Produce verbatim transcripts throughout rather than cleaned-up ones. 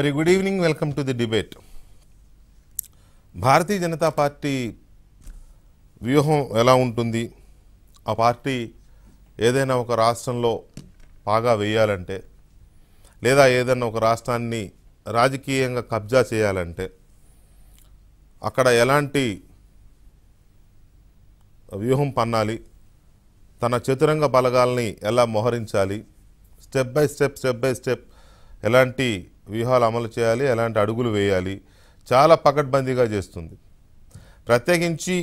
Very good evening. Welcome to the debate. Bharatiya Janata party వ్యూహం ఎలా ఉంటుంది ఆ పార్టీ ఏదైనా ఒక రాష్ట్రంలో పాగా వేయాలంటే లేదా ఏదైనా ఒక రాష్ట్రాన్ని రాజకీయంగా కబ్జా చేయాలంటే అక్కడ ఎలాంటి వ్యూహం పన్నాలి తన చతురంగ బలగాల్ని ఎలా మోహరించాలి step by step step by step ఎలాంటి వ్యూహాలు అమలు చేయాలి ఎలాంటి అడుగులు వేయాలి చాలా పకడ్బందీగా చేస్తుంది ప్రతిగించి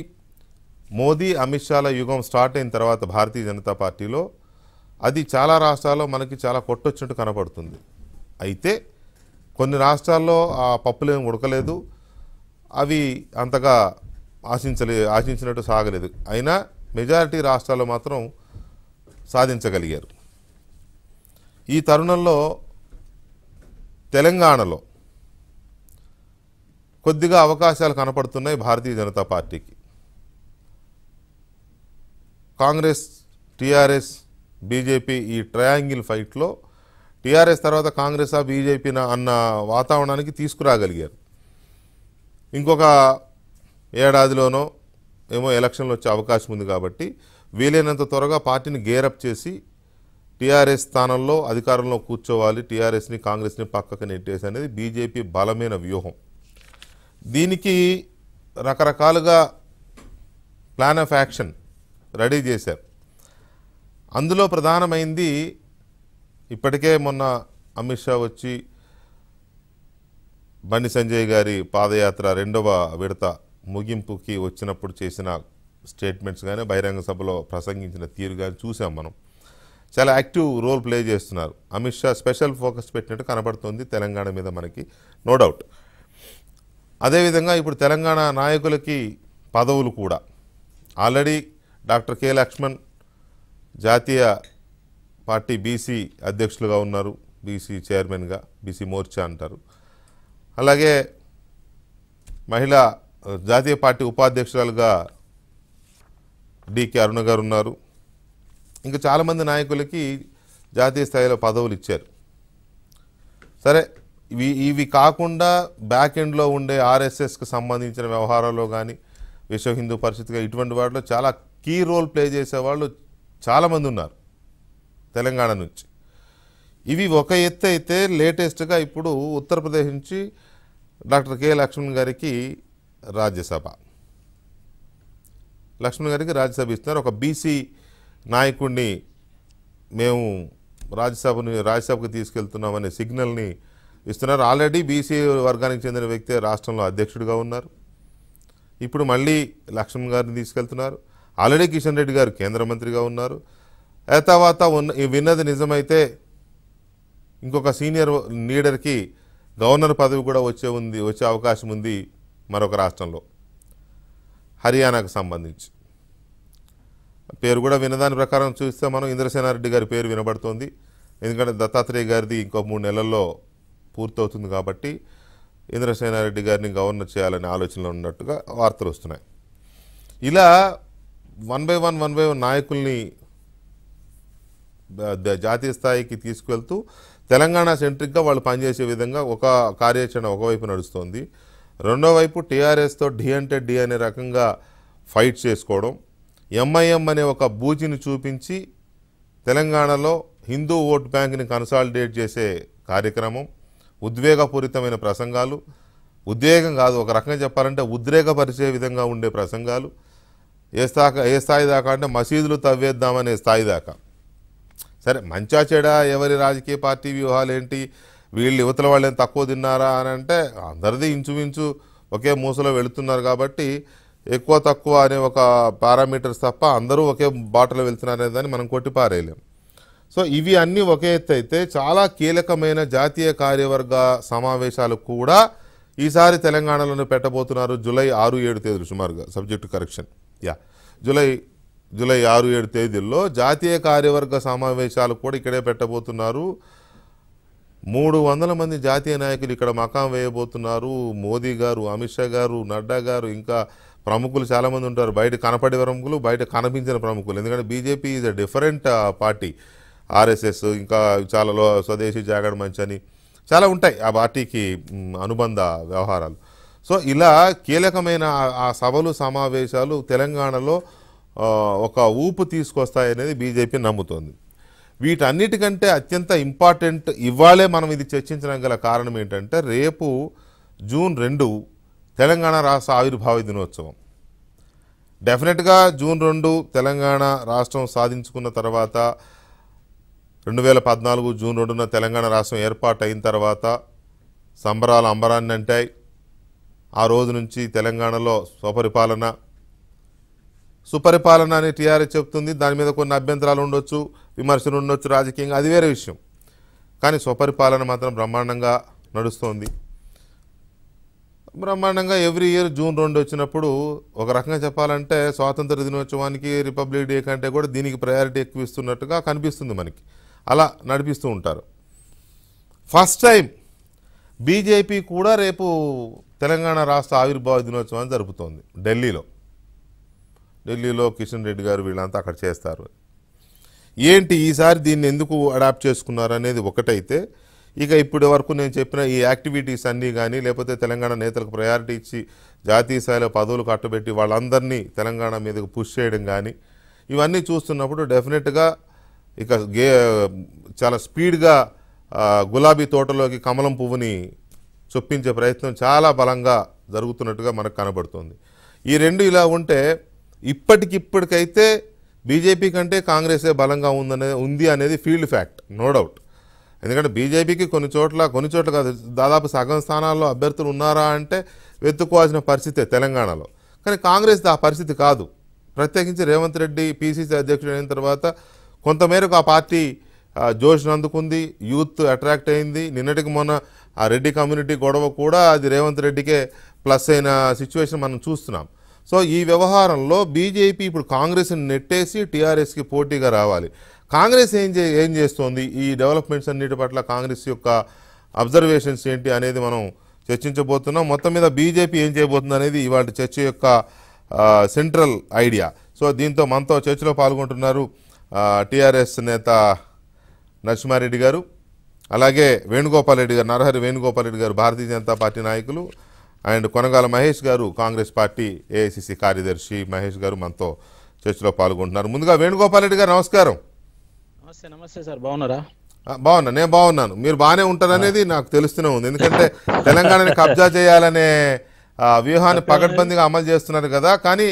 మోదీ అమిత్ షాల యుగం స్టార్ట్ అయిన తర్వాత భారతీయ జనతా పార్టీలో అది చాలా రాష్ట్రాల్లో మనకి చాలా కొట్టొచ్చినట్టు కనబడుతుంది అయితే కొన్ని రాష్ట్రాల్లో ఆ పప్పులేం ఉడకలేదు అవి అంతగా ఆశించలే ఆశించినట్టు సాగలేదు అయినా మెజారిటీ రాష్ట్రాల్లో మాత్రం సాధించగలిగారు ఈ తరుణంలో తెలంగాణలో కొద్దిగా అవకాశాలు కనబడుతున్నాయి భారతీయ జనతా పార్టీకి కాంగ్రెస్ టిఆర్ఎస్ బీజేపీ ఈ ట్రయాంగిల్ ఫైట్లో టిఆర్ఎస్ తర్వాత కాంగ్రెస్ ఆ బీజేపీనా అన్న వాతావరణానికి తీసుకురాగలిగారు ఇంకొక ఏడాదిలోనో ఏమో ఎలక్షన్లు వచ్చే అవకాశం ఉంది కాబట్టి వీలైనంత త్వరగా పార్టీని గేరప్ చేసి టిఆర్ఎస్ స్థానంలో అధికారంలో కూర్చోవాలి టిఆర్ఎస్ని కాంగ్రెస్ని పక్కకు నెట్టేసి అనేది బీజేపీ బలమైన వ్యూహం దీనికి రకరకాలుగా ప్లాన్ ఆఫ్ యాక్షన్ రెడీ చేశారు అందులో ప్రధానమైంది ఇప్పటికే మొన్న అమిత్ షా వచ్చి బండి సంజయ్ గారి పాదయాత్ర రెండవ విడత ముగింపుకి వచ్చినప్పుడు చేసిన స్టేట్మెంట్స్ కానీ బహిరంగ సభలో ప్రసంగించిన తీరు కానీ చూసాం మనం చాలా యాక్టివ్ రోల్ ప్లే చేస్తున్నారు అమిత్ షా స్పెషల్ ఫోకస్ పెట్టినట్టు కనబడుతుంది తెలంగాణ మీద మనకి నో డౌట్ అదేవిధంగా ఇప్పుడు తెలంగాణ నాయకులకి పదవులు కూడా ఆల్రెడీ డాక్టర్ కె లక్ష్మణ్ జాతీయ పార్టీ బీసీ అధ్యక్షులుగా ఉన్నారు బీసీ చైర్మన్గా బీసీ మోర్చా అంటారు అలాగే మహిళా జాతీయ పార్టీ ఉపాధ్యక్షురాలుగా డికే అరుణ గారు ఉన్నారు ఇంకా చాలామంది నాయకులకి జాతీయ స్థాయిలో పదవులు ఇచ్చారు సరే ఇవి ఇవి కాకుండా బ్యాక్ ఎండ్లో ఉండే ఆర్ఎస్ఎస్కి సంబంధించిన వ్యవహారాల్లో కానీ విశ్వ హిందూ పరిషత్గా ఇటువంటి వాటిలో చాలా కీ రోల్ ప్లే చేసేవాళ్ళు చాలామంది ఉన్నారు తెలంగాణ నుంచి ఇవి ఒక ఎత్తు అయితే లేటెస్ట్గా ఇప్పుడు ఉత్తరప్రదేశ్ నుంచి డాక్టర్ కె లక్ష్మణ్ గారికి రాజ్యసభ లక్ష్మణ్ గారికి రాజ్యసభ ఇస్తున్నారు ఒక బీసీ నాయకుడిని మేము రాజ్యసభని రాజ్యసభకు తీసుకెళ్తున్నామనే సిగ్నల్ని ఇస్తున్నారు ఆల్రెడీ బీసీ వర్గానికి చెందిన వ్యక్తి రాష్ట్రంలో అధ్యక్షుడిగా ఉన్నారు ఇప్పుడు మళ్ళీ లక్ష్మణ్ గారిని తీసుకెళ్తున్నారు ఆల్రెడీ కిషన్ రెడ్డి గారు కేంద్ర మంత్రిగా ఉన్నారు ఆ తర్వాత ఉన్న విన్నది నిజమైతే ఇంకొక సీనియర్ లీడర్కి గవర్నర్ పదవి కూడా వచ్చే ఉంది వచ్చే అవకాశం ఉంది మరొక రాష్ట్రంలో హర్యానాకు సంబంధించి పేరు కూడా వినదాని ప్రకారం చూస్తే మనం ఇంద్రసేనారెడ్డి గారి పేరు వినబడుతోంది ఎందుకంటే దత్తాత్రేయ గారిది ఇంకో మూడు నెలల్లో పూర్తవుతుంది కాబట్టి ఇంద్రసేనారెడ్డి గారిని గవర్నర్ చేయాలనే ఆలోచనలో ఉన్నట్టుగా వార్తలు వస్తున్నాయి ఇలా one by one one by one నాయకుల్ని జాతీయ స్థాయికి తీసుకువెళ్తూ తెలంగాణ సెంట్రిక్గా వాళ్ళు పనిచేసే విధంగా ఒక కార్యాచరణ ఒకవైపు నడుస్తోంది రెండో వైపు టీఆర్ఎస్తో డి అంటే డి అనే రకంగా ఫైట్ చేసుకోవడం ఎంఐఎం అనే ఒక బూచిని చూపించి తెలంగాణలో హిందూ ఓట్ బ్యాంక్ని కన్సాలిడేట్ చేసే కార్యక్రమం ఉద్వేగపూరితమైన ప్రసంగాలు ఉద్వేగం కాదు ఒక రకంగా చెప్పాలంటే ఉద్రేకపరిచే విధంగా ఉండే ప్రసంగాలు ఏ స్థాయి ఏ స్థాయి దాకా అంటే మసీదులు తవ్వేద్దామనే స్థాయి దాకా సరే మంచా చెడ ఎవరి రాజకీయ పార్టీ వ్యూహాలేంటి వీళ్ళు యువతల వాళ్ళని తక్కువ తిన్నారా అని అంటే అందరిది ఇంచుమించు ఒకే మూసలో వెళుతున్నారు కాబట్టి ఎక్కువ తక్కువ అనే ఒక పారామీటర్స్ తప్ప అందరూ ఒకే బాటలో వెళ్తున్నారనేదాన్ని మనం కొట్టిపారేయలేం సో ఇవి అన్నీ ఒకే ఎత్తు అయితే చాలా కీలకమైన జాతీయ కార్యవర్గ సమావేశాలు కూడా ఈసారి తెలంగాణలోనే పెట్టబోతున్నారు జూలై ఆరు ఏడు తేదీలు సుమారుగా subject correction yeah July July ఆరు ఏడు తేదీల్లో జాతీయ కార్యవర్గ సమావేశాలు కూడా ఇక్కడే పెట్టబోతున్నారు మూడు వందల మంది జాతీయ నాయకులు ఇక్కడ మకాం వేయబోతున్నారు మోదీ గారు అమిత్ షా గారు నడ్డా గారు ఇంకా ప్రముఖులు చాలామంది ఉంటారు బయట కనపడే ప్రముఖులు బయట కనిపించిన ప్రముఖులు ఎందుకంటే BJP is a different party RSS ఇంకా చాలా స్వదేశీ జాగడ మంచి అని చాలా ఉంటాయి ఆ పార్టీకి అనుబంధ వ్యవహారాలు. సో ఇలా కీలకమైన ఆ సభలు సమావేశాలు తెలంగాణలో ఒక ఊపు తీసుకొస్తాయనేది బీజేపీ నమ్ముతోంది. వీటన్నిటికంటే అత్యంత ఇంపార్టెంట్ ఇవ్వాలే మనం ఇది చర్చించడం గల కారణం ఏంటంటే రేపు జూన్ రెండు తెలంగాణ రాష్ట్ర ఆవిర్భావ దినోత్సవం. డెఫినెట్గా జూన్ రెండు తెలంగాణ రాష్ట్రం సాధించుకున్న తర్వాత రెండు వేల పద్నాలుగు జూన్ రెండున తెలంగాణ రాష్ట్రం ఏర్పాటు అయిన తర్వాత సంబరాలు అంబరాన్ని అంటాయి. ఆ రోజు నుంచి తెలంగాణలో స్వపరిపాలన సుపరిపాలన అని టీఆర్ఎస్ చెప్తుంది. దాని మీద కొన్ని అభ్యంతరాలు ఉండొచ్చు, విమర్శలు ఉండొచ్చు రాజకీయంగా, అది వేరే విషయం. కానీ స్వపరిపాలన మాత్రం బ్రహ్మాండంగా నడుస్తోంది. బ్రహ్మాండంగా ఎవ్రీ ఇయర్ జూన్ రెండు వచ్చినప్పుడు ఒక రకంగా చెప్పాలంటే స్వాతంత్ర దినోత్సవానికి రిపబ్లిక్ డే కంటే కూడా దీనికి ప్రయారిటీ ఎక్కువ ఇస్తున్నట్టుగా కనిపిస్తుంది మనకి. అలా నడిపిస్తూ ఉంటారు. ఫస్ట్ టైం బీజేపీ కూడా రేపు తెలంగాణ రాష్ట్ర ఆవిర్భావ దినోత్సవాన్ని జరుపుతోంది ఢిల్లీలో. ఢిల్లీలో కిషన్ రెడ్డి గారు వీళ్ళంతా అక్కడ చేస్తారు. ఏంటి ఈసారి దీన్ని ఎందుకు అడాప్ట్ చేసుకున్నారు అనేది ఒకటైతే, ఇక ఇప్పటి వరకు నేను చెప్పిన ఈ యాక్టివిటీస్ అన్నీ కానీ లేకపోతే తెలంగాణ నేతలకు ప్రయారిటీ ఇచ్చి జాతీయ స్థాయిలో పదవులు కట్టబెట్టి వాళ్ళందరినీ తెలంగాణ మీదకు పుష్ చేయడం కానీ ఇవన్నీ చూస్తున్నప్పుడు డెఫినెట్గా ఇక గే చాలా స్పీడ్గా గులాబీ తోటలోకి కమలం పువ్వుని చొప్పించే ప్రయత్నం చాలా బలంగా జరుగుతున్నట్టుగా మనకు కనబడుతుంది. ఈ రెండు ఇలా ఉంటే ఇప్పటికిప్పటికైతే బీజేపీ కంటే కాంగ్రెసే బలంగా ఉందనే ఉంది అనేది ఫీల్డ్ ఫ్యాక్ట్, నో డౌట్. ఎందుకంటే బీజేపీకి కొన్ని చోట్ల కొన్ని చోట్ల కాదు దాదాపు సగం స్థానాల్లో అభ్యర్థులు ఉన్నారా అంటే వెతుక్కోవాల్సిన పరిస్థితే తెలంగాణలో. కానీ కాంగ్రెస్ ఆ పరిస్థితి కాదు. ప్రత్యేకించి రేవంత్ రెడ్డి పీసీసీ అధ్యక్షుడు అయిన తర్వాత కొంతమేరకు ఆ పార్టీ జోష్ను అందుకుంది, యూత్ అట్రాక్ట్ అయింది. నిన్నటికి మొన్న ఆ రెడ్డి కమ్యూనిటీ గొడవ కూడా అది రేవంత్ రెడ్డికే ప్లస్ అయిన సిచ్యువేషన్ మనం చూస్తున్నాం. సో ఈ వ్యవహారంలో బీజేపీ ఇప్పుడు కాంగ్రెస్ని నెట్టేసి టీఆర్ఎస్కి పోటీగా రావాలి. కాంగ్రెస్ ఏం చే ఏం చేస్తోంది, ఈ డెవలప్మెంట్స్ అన్నిటి పట్ల కాంగ్రెస్ యొక్క అబ్జర్వేషన్స్ ఏంటి అనేది మనం చర్చించబోతున్నాం. మొత్తం మీద బీజేపీ ఏం చేయబోతుంది అనేది ఇవాళ చర్చ యొక్క సెంట్రల్ ఐడియా. సో దీంతో మనతో చర్చలో పాల్గొంటున్నారు టీఆర్ఎస్ నేత నరసింహారెడ్డి గారు, అలాగే వేణుగోపాల్ రెడ్డి గారు, నరహరి వేణుగోపాల్ రెడ్డి గారు భారతీయ జనతా పార్టీ నాయకులు, అండ్ కొనగాల మహేష్ గారు కాంగ్రెస్ పార్టీ ఏఐసిసి కార్యదర్శి. మహేష్ గారు మనతో చర్చలో పాల్గొంటున్నారు. ముందుగా వేణుగోపాల్ రెడ్డి గారు నమస్కారం. నమస్తే నమస్తే సార్, బాగున్నారా? బాగున్నా, నేను బాగున్నాను. మీరు బాగానే ఉంటారనేది నాకు తెలుస్తూనే ఉంది. ఎందుకంటే తెలంగాణని కబ్జా చేయాలనే వ్యూహాన్ని పకడ్బందీగా అమలు చేస్తున్నారు కదా. కానీ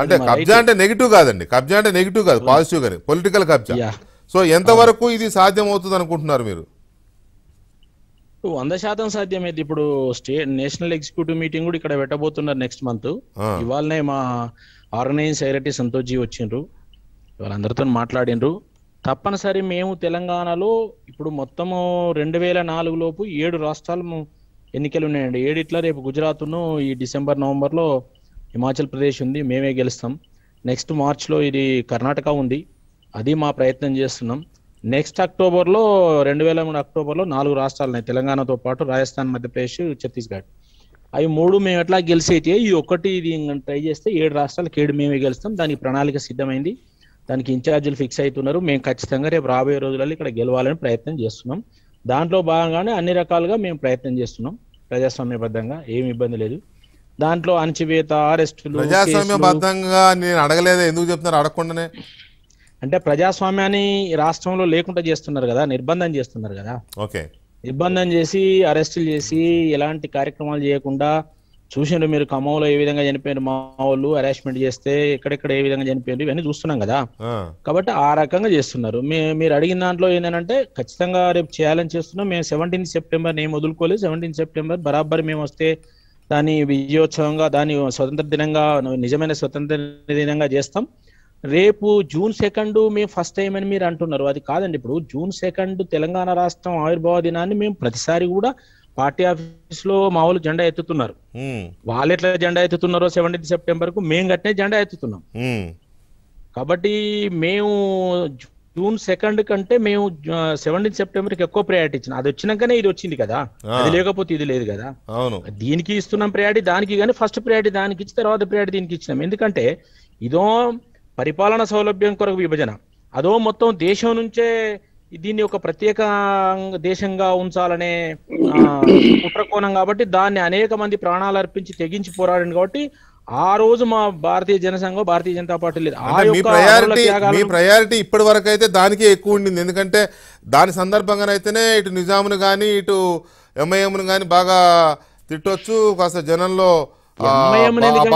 అంటే కబ్జా అంటే నెగిటివ్ కాదండి, కబ్జా అంటే నెగిటివ్ కాదు, పాజిటివ్ గానే పొలిటికల్ కబ్జా. సో ఎంతవరకు ఇది సాధ్యం అవుతుంది అనుకుంటున్నారు మీరు? వంద శాతం సాధ్యమైంది. ఇప్పుడు స్టేట్ నేషనల్ ఎగ్జిక్యూటివ్ మీటింగ్ కూడా ఇక్కడ పెట్టబోతున్నారు నెక్స్ట్ మంత్. ఇవాళనే మా ఆర్గనైజింగ్ సెక్రటరీ సంతోష్ జీ వచ్చిండ్రు, వాళ్ళందరితో మాట్లాడిండ్రు. తప్పనిసరి మేము తెలంగాణలో ఇప్పుడు మొత్తము రెండు వేల నాలుగు లోపు ఏడు రాష్ట్రాలు ఎన్నికలు ఉన్నాయండి. ఏడిట్లా రేపు గుజరాత్ను ఈ డిసెంబర్ నవంబర్లో, హిమాచల్ ప్రదేశ్ ఉంది మేమే గెలుస్తాం. నెక్స్ట్ మార్చ్లో ఇది కర్ణాటక ఉంది, అది మా ప్రయత్నం చేస్తున్నాం. నెక్స్ట్ అక్టోబర్లో రెండు వేల మూడు అక్టోబర్లో నాలుగు రాష్ట్రాలున్నాయి తెలంగాణతో పాటు, రాజస్థాన్, మధ్యప్రదేశ్, ఛత్తీస్గఢ్. అవి మూడు మేము ఎట్లా గెలిసైతే ఈ ఒకటి ఇది ట్రై చేస్తే ఏడు రాష్ట్రాలకు ఏడు మేమే గెలుస్తాం. దానికి ప్రణాళిక సిద్ధమైంది, దానికి ఇన్ఛార్జీలు ఫిక్స్ అవుతున్నారు. మేము ఖచ్చితంగా రేపు రాబోయే రోజులలో ఇక్కడ గెలవాలని ప్రయత్నం చేస్తున్నాం. దాంట్లో భాగంగానే అన్ని రకాలుగా మేము ప్రయత్నం చేస్తున్నాం ప్రజాస్వామ్యబద్ధంగా, ఏమి ఇబ్బంది లేదు. దాంట్లో అణచివేత, అరెస్టులు, ప్రజాస్వామ్యబద్ధంగా నేను అడగలేదు, ఎందుకు చెప్తున్నారు అడగకుండానే? అంటే ప్రజాస్వామ్యాన్ని రాష్ట్రంలో లేకుండా చేస్తున్నారు కదా, నిర్బంధం చేస్తున్నారు కదా. ఓకే, నిర్బంధం చేసి అరెస్టులు చేసి ఎలాంటి కార్యక్రమాలు చేయకుండా చూసిండ్రు మీరు. ఖమ్మంలో ఏ విధంగా చనిపోయారు మా వాళ్ళు, అరాష్మెంట్ చేస్తే ఎక్కడెక్కడ ఏ విధంగా చనిపోయారు, ఇవన్నీ చూస్తున్నాం కదా. కాబట్టి ఆ రకంగా చేస్తున్నారు. మీ మీరు అడిగిన దాంట్లో ఏంటంటే ఖచ్చితంగా రేపు చేయాలని చేస్తున్నాం. మేము సెవెంటీన్ సెప్టెంబర్ నేను వదులుకోలేదు. సెవెంటీన్ సెప్టెంబర్ బరాబర్ మేము వస్తే దాని విజయోత్సవంగా, దాని స్వతంత్ర దినంగా, నిజమైన స్వతంత్ర దినంగా చేస్తాం. రేపు జూన్ సెకండ్ మేము ఫస్ట్ టైం అని మీరు అంటున్నారు, అది కాదండి. ఇప్పుడు జూన్ సెకండ్ తెలంగాణ రాష్ట్రం ఆవిర్భావ దినాన్ని మేము ప్రతిసారి కూడా పార్టీ ఆఫీస్ లో మా వాళ్ళు జెండా ఎత్తుతున్నారు. వాళ్ళు ఎట్లా జెండా ఎత్తుతున్నారో సెవెంటీన్ సెప్టెంబర్ కు మేము గట్టినే జెండా ఎత్తుతున్నాం. కాబట్టి మేము జూన్ సెకండ్ కంటే మేము సెవెంటీన్ సెప్టెంబర్ కి ఎక్కువ ప్రయారిటీ ఇచ్చినాం. అది వచ్చినాకనే ఇది వచ్చింది కదా, అది లేకపోతే ఇది లేదు కదా. దీనికి ఇస్తున్నాం ప్రయారిటీ దానికి, కానీ ఫస్ట్ ప్రయారిటీ దానికి ఇచ్చి తర్వాత ప్రయారిటీ దీనికి ఇచ్చినాం. ఎందుకంటే ఇదో పరిపాలన సౌలభ్యం కొరకు విభజన, అదో మొత్తం దేశం నుంచే దీని ఒక ప్రత్యేక దేశంగా ఉంచాలనే కుట్రకోణం కాబట్టి దాన్ని అనేక మంది ప్రాణాలు అర్పించి తెగించి పోరాడారు కాబట్టి ఆ రోజు మా భారతీయ జనసంఘం భారతీయ జనతా పార్టీ లేదు ఆ యొక్క ప్రయారిటీ మీ ప్రయారిటీ ఇప్పటివరకు అయితే దానికి ఎక్కువ ఉండింది ఎందుకంటే దాని సందర్భంగానైతేనే ఇటు నిజామును గాని ఇటు ఎంఐఎంను గాని బాగా తిట్టొచ్చు కాస్త జనంలో అంటే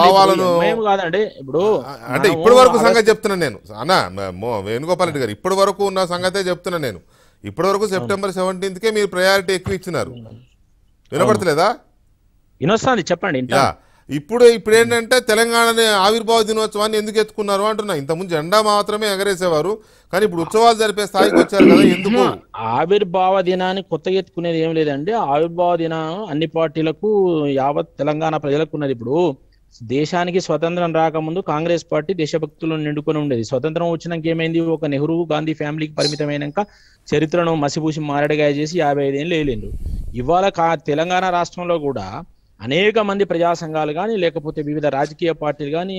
ఇప్పటి వరకు సంగతి చెప్తున్నా నేను అన్న వేణుగోపాల్ రెడ్డి గారు ఇప్పటి వరకు ఉన్న సంగతే చెప్తున్నా నేను ఇప్పటి వరకు సెప్టెంబర్ సెవెంటీన్త్ కే మీరు ప్రయారిటీ ఎక్కువ ఇచ్చినారు వినపడతలేదా వినొస్తుంది చెప్పండి ఇప్పుడు ఇప్పుడు ఏంటంటే తెలంగాణనే ఆవిర్భావ దినోత్సవాన్ని ఎందుకు ఎత్తుకున్నారు అంటున్నా ఇంతకుముందు జెండా మాత్రమే ఎగరేసేవారు కానీ ఇప్పుడు ఉత్సవాలు జరిపే స్థాయికి వచ్చారు కదా ఎందుకు ఆవిర్భావ దినాన్ని కొత్తగా ఎత్తుకునేది ఏం లేదండి ఆవిర్భావ దినం అన్ని పార్టీలకు యావత్ తెలంగాణ ప్రజలకు ఉన్నది ఇప్పుడు దేశానికి స్వతంత్రం రాకముందు కాంగ్రెస్ పార్టీ దేశభక్తులను నిండుకొని ఉండేది స్వతంత్రం వచ్చినాక ఏమైంది ఒక నెహ్రూ గాంధీ ఫ్యామిలీకి పరిమితమైనాక చరిత్రను మసిపూసి మారడిగా చేసి యాభై ఐదు ఏళ్ళు వేయలేదు ఇవాళ తెలంగాణ రాష్ట్రంలో కూడా అనేక మంది ప్రజా సంఘాలు కానీ లేకపోతే వివిధ రాజకీయ పార్టీలు కానీ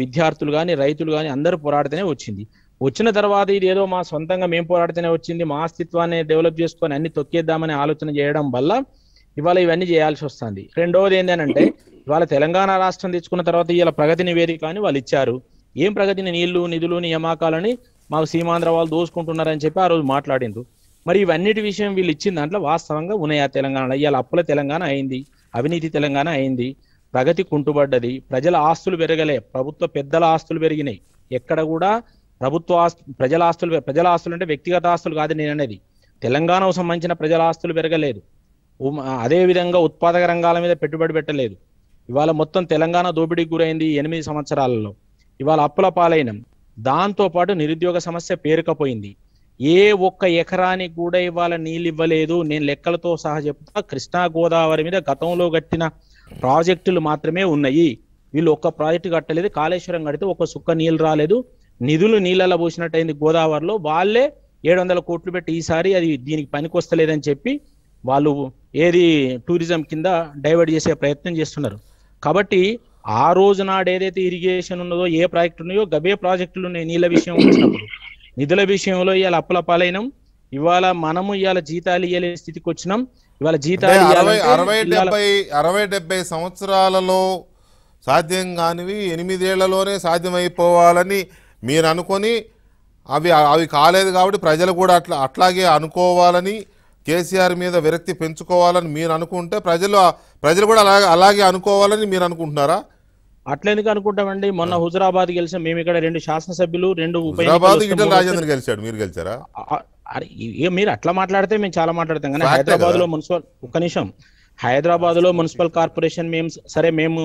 విద్యార్థులు కానీ రైతులు కానీ అందరూ పోరాడితేనే వచ్చింది వచ్చిన తర్వాత ఇది ఏదో మా సొంతంగా మేము పోరాడితేనే వచ్చింది మా అస్తిత్వాన్ని డెవలప్ చేసుకొని అన్ని తొక్కేద్దామని ఆలోచన చేయడం వల్ల ఇవాళ ఇవన్నీ చేయాల్సి వస్తుంది రెండవది ఏంటంటే ఇవాళ తెలంగాణ రాష్ట్రం తెచ్చుకున్న తర్వాత ఇలా ప్రగతి నివేదిక అని వాళ్ళు ఇచ్చారు ఏం ప్రగతిని నీళ్లు నిధులు నియామకాలని మాకు సీమాంధ్ర వాళ్ళు దోసుకుంటున్నారని చెప్పి ఆ రోజు మాట్లాడిండ్రు మరి ఇవన్నిటి విషయం వీళ్ళు ఇచ్చిన దాంట్లో వాస్తవంగా ఉన్నాయా తెలంగాణ ఇలా అప్పుల తెలంగాణ అయింది అవినీతి తెలంగాణ అయింది ప్రగతి కుంటుబడ్డది ప్రజల ఆస్తులు పెరగలే ప్రభుత్వ పెద్దల ఆస్తులు పెరిగినాయి ఎక్కడ కూడా ప్రభుత్వ ఆస్తు ప్రజల ఆస్తులు ప్రజల ఆస్తులు అంటే వ్యక్తిగత ఆస్తులు కాదు నేను అనేది తెలంగాణకు సంబంధించిన ప్రజల ఆస్తులు పెరగలేదు అదేవిధంగా ఉత్పాదక రంగాల మీద పెట్టుబడి పెట్టలేదు ఇవాళ మొత్తం తెలంగాణ దోపిడీకి గురైంది ఎనిమిది సంవత్సరాలలో ఇవాళ అప్పుల పాలైనం దాంతోపాటు నిరుద్యోగ సమస్య పేరుకపోయింది ఏ ఒక్క ఎకరానికి కూడా ఇవాళ నీళ్ళు ఇవ్వలేదు నేను లెక్కలతో సహా చెప్తా కృష్ణా గోదావరి మీద గతంలో కట్టిన ప్రాజెక్టులు మాత్రమే ఉన్నాయి వీళ్ళు ఒక్క ప్రాజెక్టు కట్టలేదు కాళేశ్వరం కడితే ఒక్క సుక్క నీళ్ళు రాలేదు నిధులు నీళ్ళలా పోసినట్టయింది గోదావరిలో వాళ్ళే ఏడు వందల కోట్లు పెట్టి ఈసారి అది దీనికి పనికొస్తలేదని చెప్పి వాళ్ళు ఏది టూరిజం కింద డైవర్ట్ చేసే ప్రయత్నం చేస్తున్నారు కాబట్టి ఆ రోజు నాడు ఏదైతే ఇరిగేషన్ ఉన్నదో ఏ ప్రాజెక్టు ఉన్నాయో గవే ప్రాజెక్టులు ఉన్నాయి నీళ్ళ విషయం వచ్చినప్పుడు నిధుల విషయంలో ఇవాళ అప్పుల పాలైనం ఇవాళ మనము ఇవాళ జీతాలు ఇవ్వలే స్థితికి వచ్చినాం ఇవాళ జీతాలు అరవై డెబ్బై అరవై డెబ్బై సంవత్సరాలలో సాధ్యం కానివి ఎనిమిదేళ్లలోనే సాధ్యమైపోవాలని మీరు అనుకొని అవి అవి కాలేదు కాబట్టి ప్రజలు కూడా అట్లా అట్లాగే అనుకోవాలని కేసీఆర్ మీద విరక్తి పెంచుకోవాలని మీరు అనుకుంటే ప్రజలు ప్రజలు కూడా అలాగే అలాగే అనుకోవాలని మీరు అనుకుంటున్నారా అట్లా ఎందుకు అనుకుంటామండి మొన్న హుజరాబాద్ గెలిచిన మేము ఇక్కడ రెండు శాసనసభ్యులు రెండు ఉప మీరు అట్లా మాట్లాడితే మేము చాలా మాట్లాడతాం కానీ హైదరాబాద్ లో మున్సిపల్ ఒక్క నిమిషం హైదరాబాద్ లో మున్సిపల్ కార్పొరేషన్ మేము సరే మేము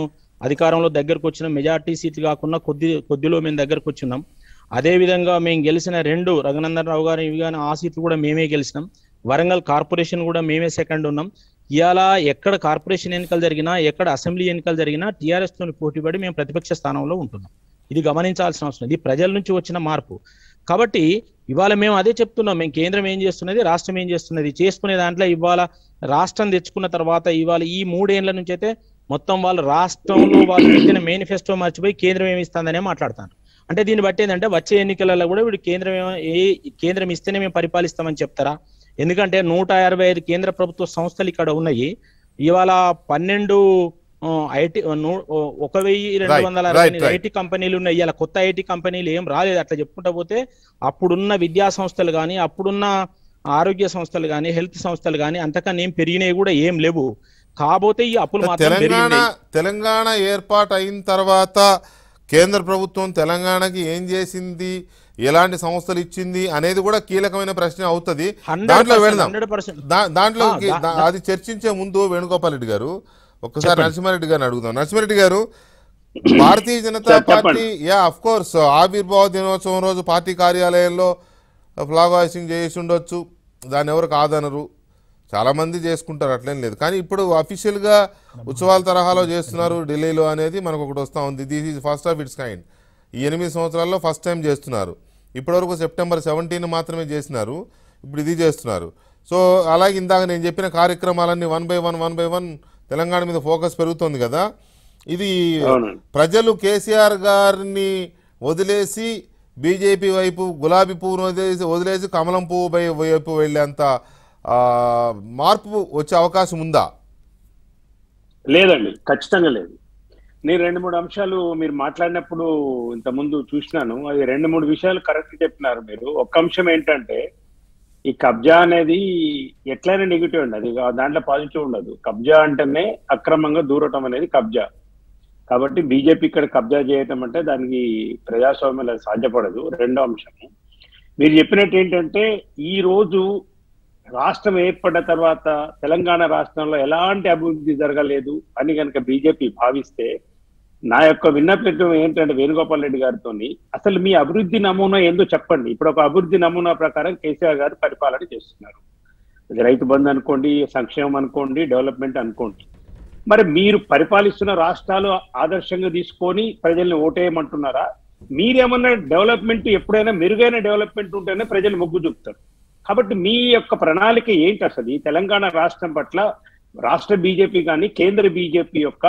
అధికారంలో దగ్గరకు వచ్చిన మెజార్టీ సీట్లు కాకుండా కొద్ది కొద్దిలో మేము దగ్గరకు వచ్చున్నాం అదే విధంగా మేము గెలిచిన రెండు రఘునందన్ రావు గారు ఇవి కానీ ఆ సీట్లు కూడా మేమే గెలిచినాం వరంగల్ కార్పొరేషన్ కూడా మేమే సెకండ్ ఉన్నాం ఇవాళ ఎక్కడ కార్పొరేషన్ ఎన్నికలు జరిగినా ఎక్కడ అసెంబ్లీ ఎన్నికలు జరిగినా టీఆర్ఎస్ తోని పోటీపడి మేము ప్రతిపక్ష స్థానంలో ఉంటున్నాం ఇది గమనించాల్సిన అవసరం ఇది ప్రజల నుంచి వచ్చిన మార్పు కాబట్టి ఇవాళ మేము అదే చెప్తున్నాం మేము కేంద్రం ఏం చేస్తున్నది రాష్ట్రం ఏం చేస్తున్నది చేసుకునే దాంట్లో ఇవాళ రాష్ట్రం తెచ్చుకున్న తర్వాత ఇవాళ ఈ మూడేళ్ల నుంచి అయితే మొత్తం వాళ్ళు రాష్ట్రంలో వాళ్ళు పెట్టిన మేనిఫెస్టో మర్చిపోయి కేంద్రం ఏమి ఇస్తుందనే మాట్లాడుతాను అంటే దీన్ని బట్టి ఏంటంటే వచ్చే ఎన్నికలలో కూడా వీడు కేంద్రం ఏ కేంద్రం ఇస్తేనే మేము పరిపాలిస్తామని చెప్తారా ఎందుకంటే నూట అరవై ఐదు కేంద్ర ప్రభుత్వ సంస్థలు ఇక్కడ ఉన్నాయి ఇవాళ పన్నెండు ఐటీ ఒక వెయ్యి రెండు వందల అరవై ఎనిమిది ఐటీ కంపెనీలు ఉన్నాయి ఇవాళ కొత్త ఐటీ కంపెనీలు ఏం రాలేదు అట్లా చెప్పుకుంటా పోతే అప్పుడున్న విద్యా సంస్థలు కానీ అప్పుడున్న ఆరోగ్య సంస్థలు కానీ హెల్త్ సంస్థలు కానీ అంతకన్నా ఏం పెరిగినాయి కూడా ఏం లేవు కాబోతే ఈ అప్పులు మాత్రం తెలంగాణ తెలంగాణ ఏర్పాటు అయిన తర్వాత కేంద్ర ప్రభుత్వం తెలంగాణకి ఏం చేసింది ఎలాంటి సంస్థలు ఇచ్చింది అనేది కూడా కీలకమైన ప్రశ్న అవుతుంది దాంట్లో వెళ్దాం దాంట్లో అది చర్చించే ముందు వేణుగోపాల్ రెడ్డి గారు ఒక్కసారి నరసింహారెడ్డి గారిని అడుగుదాం నరసింహారెడ్డి గారు Bharatiya Janata party yeah of course ఆవిర్భావ దినోత్సవం రోజు పార్టీ కార్యాలయంలో ఫ్లాగ్ హాయిసింగ్ చేసి ఉండొచ్చు దాన్ని ఎవరు కాదనరు చాలామంది చేసుకుంటారు అట్లేం లేదు కానీ ఇప్పుడు అఫీషియల్గా ఉత్సవాల తరహాలో చేస్తున్నారు ఢిల్లీలో అనేది మనకు ఒకటి వస్తూ ఉంది this is first of its kind ఈ ఎనిమిది సంవత్సరాల్లో ఫస్ట్ టైం చేస్తున్నారు ఇప్పటివరకు సెప్టెంబర్ సెవెంటీన్ మాత్రమే చేసినారు ఇప్పుడు ఇది చేస్తున్నారు సో అలాగే ఇందాక నేను చెప్పిన కార్యక్రమాలన్నీ one by one one by one Telangana మీద ఫోకస్ పెరుగుతుంది కదా ఇది ప్రజలు కేసీఆర్ గారిని వదిలేసి బీజేపీ వైపు గులాబీ పువ్వును వదిలేసి వదిలేసి కమలం పువ్వు వైపు వెళ్ళేంత మార్పు వచ్చే అవకాశం ఉందా? లేదండి, ఖచ్చితంగా లేదు. నేను రెండు మూడు అంశాలు మీరు మాట్లాడినప్పుడు ఇంతకుముందు చూసినాను, అది రెండు మూడు విషయాలు కరెక్ట్ చెప్పినారు మీరు. ఒక్క అంశం ఏంటంటే ఈ కబ్జా అనేది ఎట్లయినా నెగిటివ్ అండి, అది దాంట్లో పాజిటివ్ ఉండదు. కబ్జా అంటేనే అక్రమంగా దూరటం అనేది కబ్జా, కాబట్టి బీజేపీ ఇక్కడ కబ్జా చేయటం అంటే దానికి ప్రజాస్వామ్యం సాధ్యపడదు. రెండో అంశం మీరు చెప్పినట్టు ఏంటంటే ఈ రోజు రాష్ట్రం ఏర్పడ్డ తర్వాత తెలంగాణ రాష్ట్రంలో ఎలాంటి అభివృద్ధి జరగలేదు అని కనుక బీజేపీ భావిస్తే నా యొక్క విన్నపం ఏంటంటే వేణుగోపాల్ రెడ్డి గారితో అసలు మీ అభివృద్ధి నమూనా ఏందో చెప్పండి. ఇప్పుడు ఒక అభివృద్ధి నమూనా ప్రకారం కేసీఆర్ గారు పరిపాలన చేస్తున్నారు, అది రైతు బంధు అనుకోండి, సంక్షేమం అనుకోండి, డెవలప్మెంట్ అనుకోండి. మరి మీరు పరిపాలిస్తున్న రాష్ట్రాలు ఆదర్శంగా తీసుకొని ప్రజల్ని ఓటేయమంటున్నారా? మీరేమన్నా డెవలప్మెంట్ ఎప్పుడైనా మెరుగైన డెవలప్మెంట్ ఉంటేనే ప్రజలు మొగ్గు చూపుతారు. కాబట్టి మీ యొక్క ప్రణాళిక ఏంటి అసలు ఈ తెలంగాణ రాష్ట్రం పట్ల? రాష్ట్ర బీజేపీ కానీ కేంద్ర బీజేపీ యొక్క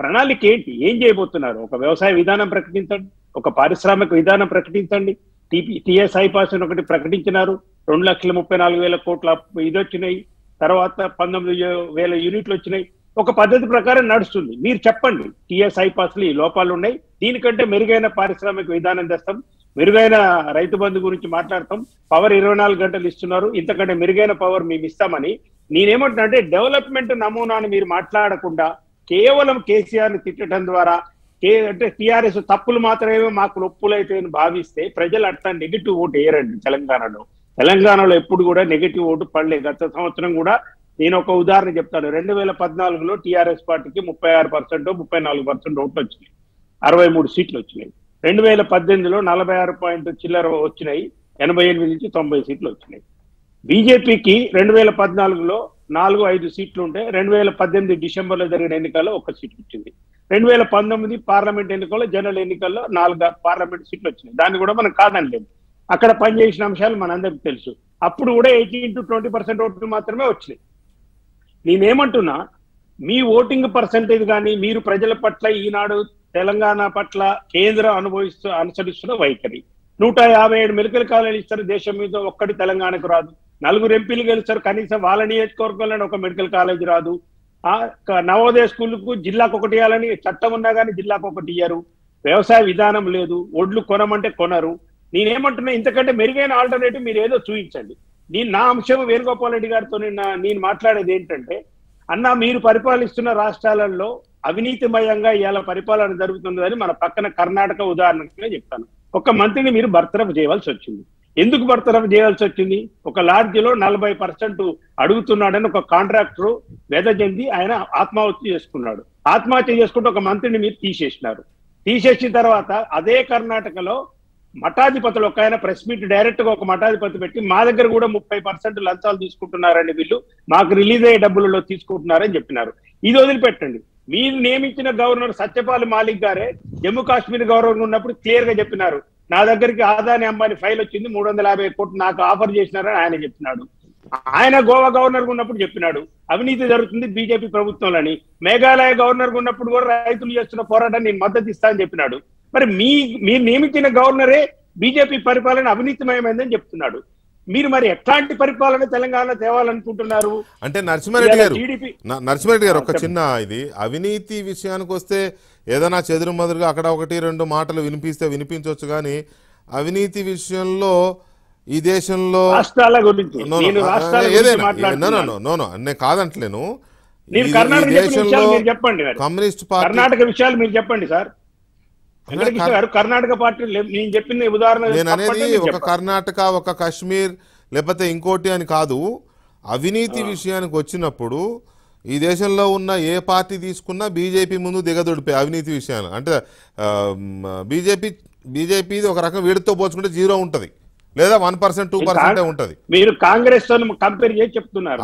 ప్రణాళిక ఏంటి? ఏం చేయబోతున్నారు? ఒక వ్యవసాయ విధానం ప్రకటించండి, ఒక పారిశ్రామిక విధానం ప్రకటించండి. టీపీ టీఎస్ఐ పాస్ ఒకటి ప్రకటించినారు, రెండు లక్షల ముప్పై నాలుగు వేల కోట్ల ఇది వచ్చినాయి, తర్వాత పంతొమ్మిది వేల యూనిట్లు వచ్చినాయి, ఒక పద్ధతి ప్రకారం నడుస్తుంది. మీరు చెప్పండి టీఎస్ఐ పాస్లు ఈ లోపాలు ఉన్నాయి, దీనికంటే మెరుగైన పారిశ్రామిక విధానం తెస్తాం, మెరుగైన రైతు బంధు గురించి మాట్లాడతాం, పవర్ ఇరవై నాలుగు గంటలు ఇస్తున్నారు, ఇంతకంటే మెరుగైన పవర్ మేము ఇస్తామని. నేనేమంటున్నా అంటే డెవలప్మెంట్ నమూనాను మీరు మాట్లాడకుండా కేవలం కేసీఆర్ని తిట్టడం ద్వారా కే అంటే టీఆర్ఎస్ తప్పులు మాత్రమే మాకు నొప్పులైతే అని భావిస్తే ప్రజలు అట్లా నెగిటివ్ ఓటు వేయరండి. తెలంగాణలో తెలంగాణలో ఎప్పుడు కూడా నెగిటివ్ ఓటు పడలేదు. గత సంవత్సరం కూడా నేను ఒక ఉదాహరణ చెప్తాను, రెండు వేల పద్నాలుగులో టీఆర్ఎస్ పార్టీకి ముప్పై ఆరు పర్సెంట్ ముప్పై నాలుగు పర్సెంట్ ఓట్లు వచ్చినాయి, అరవై మూడు సీట్లు వచ్చినాయి. రెండు వేల పద్దెనిమిదిలో నలభై ఆరు పాయింట్ చిల్లర వచ్చినాయి, ఎనభై ఎనిమిది నుంచి తొంభై సీట్లు వచ్చినాయి. బీజేపీకి రెండు వేల పద్నాలుగులో నాలుగు ఐదు సీట్లు ఉంటే రెండు వేల పద్దెనిమిది డిసెంబర్లో జరిగిన ఎన్నికల్లో ఒక్క సీట్ వచ్చింది. రెండు వేల పంతొమ్మిది పార్లమెంట్ ఎన్నికల్లో జనరల్ ఎన్నికల్లో నాలుగు పార్లమెంట్ సీట్లు వచ్చినాయి, దాన్ని కూడా మనం కాదనలేదు. అక్కడ పనిచేసిన అంశాలు మనందరికీ తెలుసు. అప్పుడు కూడా ఎయిటీన్ టు ట్వంటీ పర్సెంట్ ఓట్లు మాత్రమే వచ్చినాయి. నేనేమంటున్నా మీ ఓటింగ్ పర్సంటేజ్ కానీ మీరు ప్రజల పట్ల ఈనాడు తెలంగాణ పట్ల కేంద్రం అనుభవిస్తూ అనుసరిస్తున్న వైఖరి. నూట యాభై ఏడు మెడికల్ కాలేజీలు ఇస్తారు దేశం మీద, ఒక్కటి తెలంగాణకు రాదు. నలుగురు ఎంపీలు గెలుస్తారు, కనీసం వాళ్ళ నియోజకవర్గంలో ఒక మెడికల్ కాలేజీ రాదు. నవోదయ స్కూల్కు జిల్లాకు ఒకటి ఇవ్వాలని చట్టం ఉన్నా కానీ జిల్లాకు ఒకటి ఇయ్యరు. వ్యవసాయ విధానం లేదు, ఒడ్లు కొనమంటే కొనరు. నేనేమంటున్నా ఇంతకంటే మెరుగైన ఆల్టర్నేటివ్ మీరు ఏదో చూపించండి. నేను నా అంశం వేణుగోపాల్ రెడ్డి గారితో నేను మాట్లాడేది ఏంటంటే అన్న మీరు పరిపాలిస్తున్న రాష్ట్రాలలో అవినీతిమయంగా ఇవాళ పరిపాలన జరుగుతున్నదని మన పక్కన కర్ణాటక ఉదాహరణగా చెప్తాను. ఒక మంత్రిని మీరు బర్తరఫ్ చేయవలసి వచ్చింది. ఎందుకు బర్తరఫ్ చేయాల్సి వచ్చింది? ఒక లాడ్జిలో నలభై పర్సెంట్ అడుగుతున్నాడని ఒక కాంట్రాక్టర్ వెదజంది ఆయన ఆత్మహత్య చేసుకున్నాడు. ఆత్మహత్య చేసుకుంటే ఒక మంత్రిని మీరు తీసేసినారు. తీసేసిన తర్వాత అదే కర్ణాటకలో మఠాధిపతులు ఒక ఆయన ప్రెస్ మీట్ డైరెక్ట్ గా ఒక మఠాధిపతి పెట్టి మా దగ్గర కూడా ముప్పై పర్సెంట్ లంచాలు తీసుకుంటున్నారని, వీళ్ళు మాకు రిలీజ్ అయ్యే డబ్బులలో తీసుకుంటున్నారని చెప్పినారు. ఇది వదిలిపెట్టండి, మీరు నియమించిన గవర్నర్ సత్యపాల్ మాలిక్ గారే జమ్మూ కాశ్మీర్ గవర్నర్ ఉన్నప్పుడు క్లియర్ గా చెప్పినారు, నా దగ్గరికి ఆదాని అంబానీ ఫైల్ వచ్చింది, మూడు వందల యాభై కోట్లు నాకు ఆఫర్ చేసినారని ఆయన చెప్పినాడు. ఆయన గోవా గవర్నర్గా ఉన్నప్పుడు చెప్పినాడు అవినీతి జరుగుతుంది బీజేపీ ప్రభుత్వంలోని. మేఘాలయ గవర్నర్గా ఉన్నప్పుడు కూడా రైతులు చేస్తున్న పోరాటాన్ని నేను మద్దతు ఇస్తానని చెప్పినాడు. మరి మీ మీరు నియమించిన గవర్నరే బీజేపీ పరిపాలన అవినీతిమయమైందని చెప్తున్నాడు. మీరు మరి ఎట్లాంటి పరిపాలన తెలంగాణ తేవాలనుకుంటున్నారు? అంటే నరసింహారెడ్డి గారు నరసింహారెడ్డి గారు ఒక చిన్న ఇది అవినీతి విషయానికి వస్తే ఏదైనా చెదురు మదురుగా అక్కడ ఒకటి రెండు మాటలు వినిపిస్తే వినిపించవచ్చు, కానీ అవినీతి విషయంలో ఈ దేశంలో నేను కాదంటలేను. కమ్యూనిస్ట్ పార్టీ కర్ణాటక విషయాలు మీరు చెప్పండి సార్, కర్ణాటక పార్టీ నేను చెప్పింది ఉదాహరణ, నేను అనేది ఒక కర్ణాటక ఒక కాశ్మీర్ లేకపోతే ఇంకోటి అని కాదు. అవినీతి విషయానికి వచ్చినప్పుడు ఈ దేశంలో ఉన్న ఏ పార్టీ తీసుకున్నా బీజేపీ ముందు దిగదొడిపోయి అవినీతి విషయాలు అంటే బీజేపీ బీజేపీది ఒక రకం వీడితో పోల్చుకుంటే జీరో ఉంటుంది, లేదా వన్ పర్సెంట్ టూ పర్సెంటే ఉంటుంది. మీరు కాంగ్రెస్ తో కంపేర్ చేసి చెప్తున్నారు,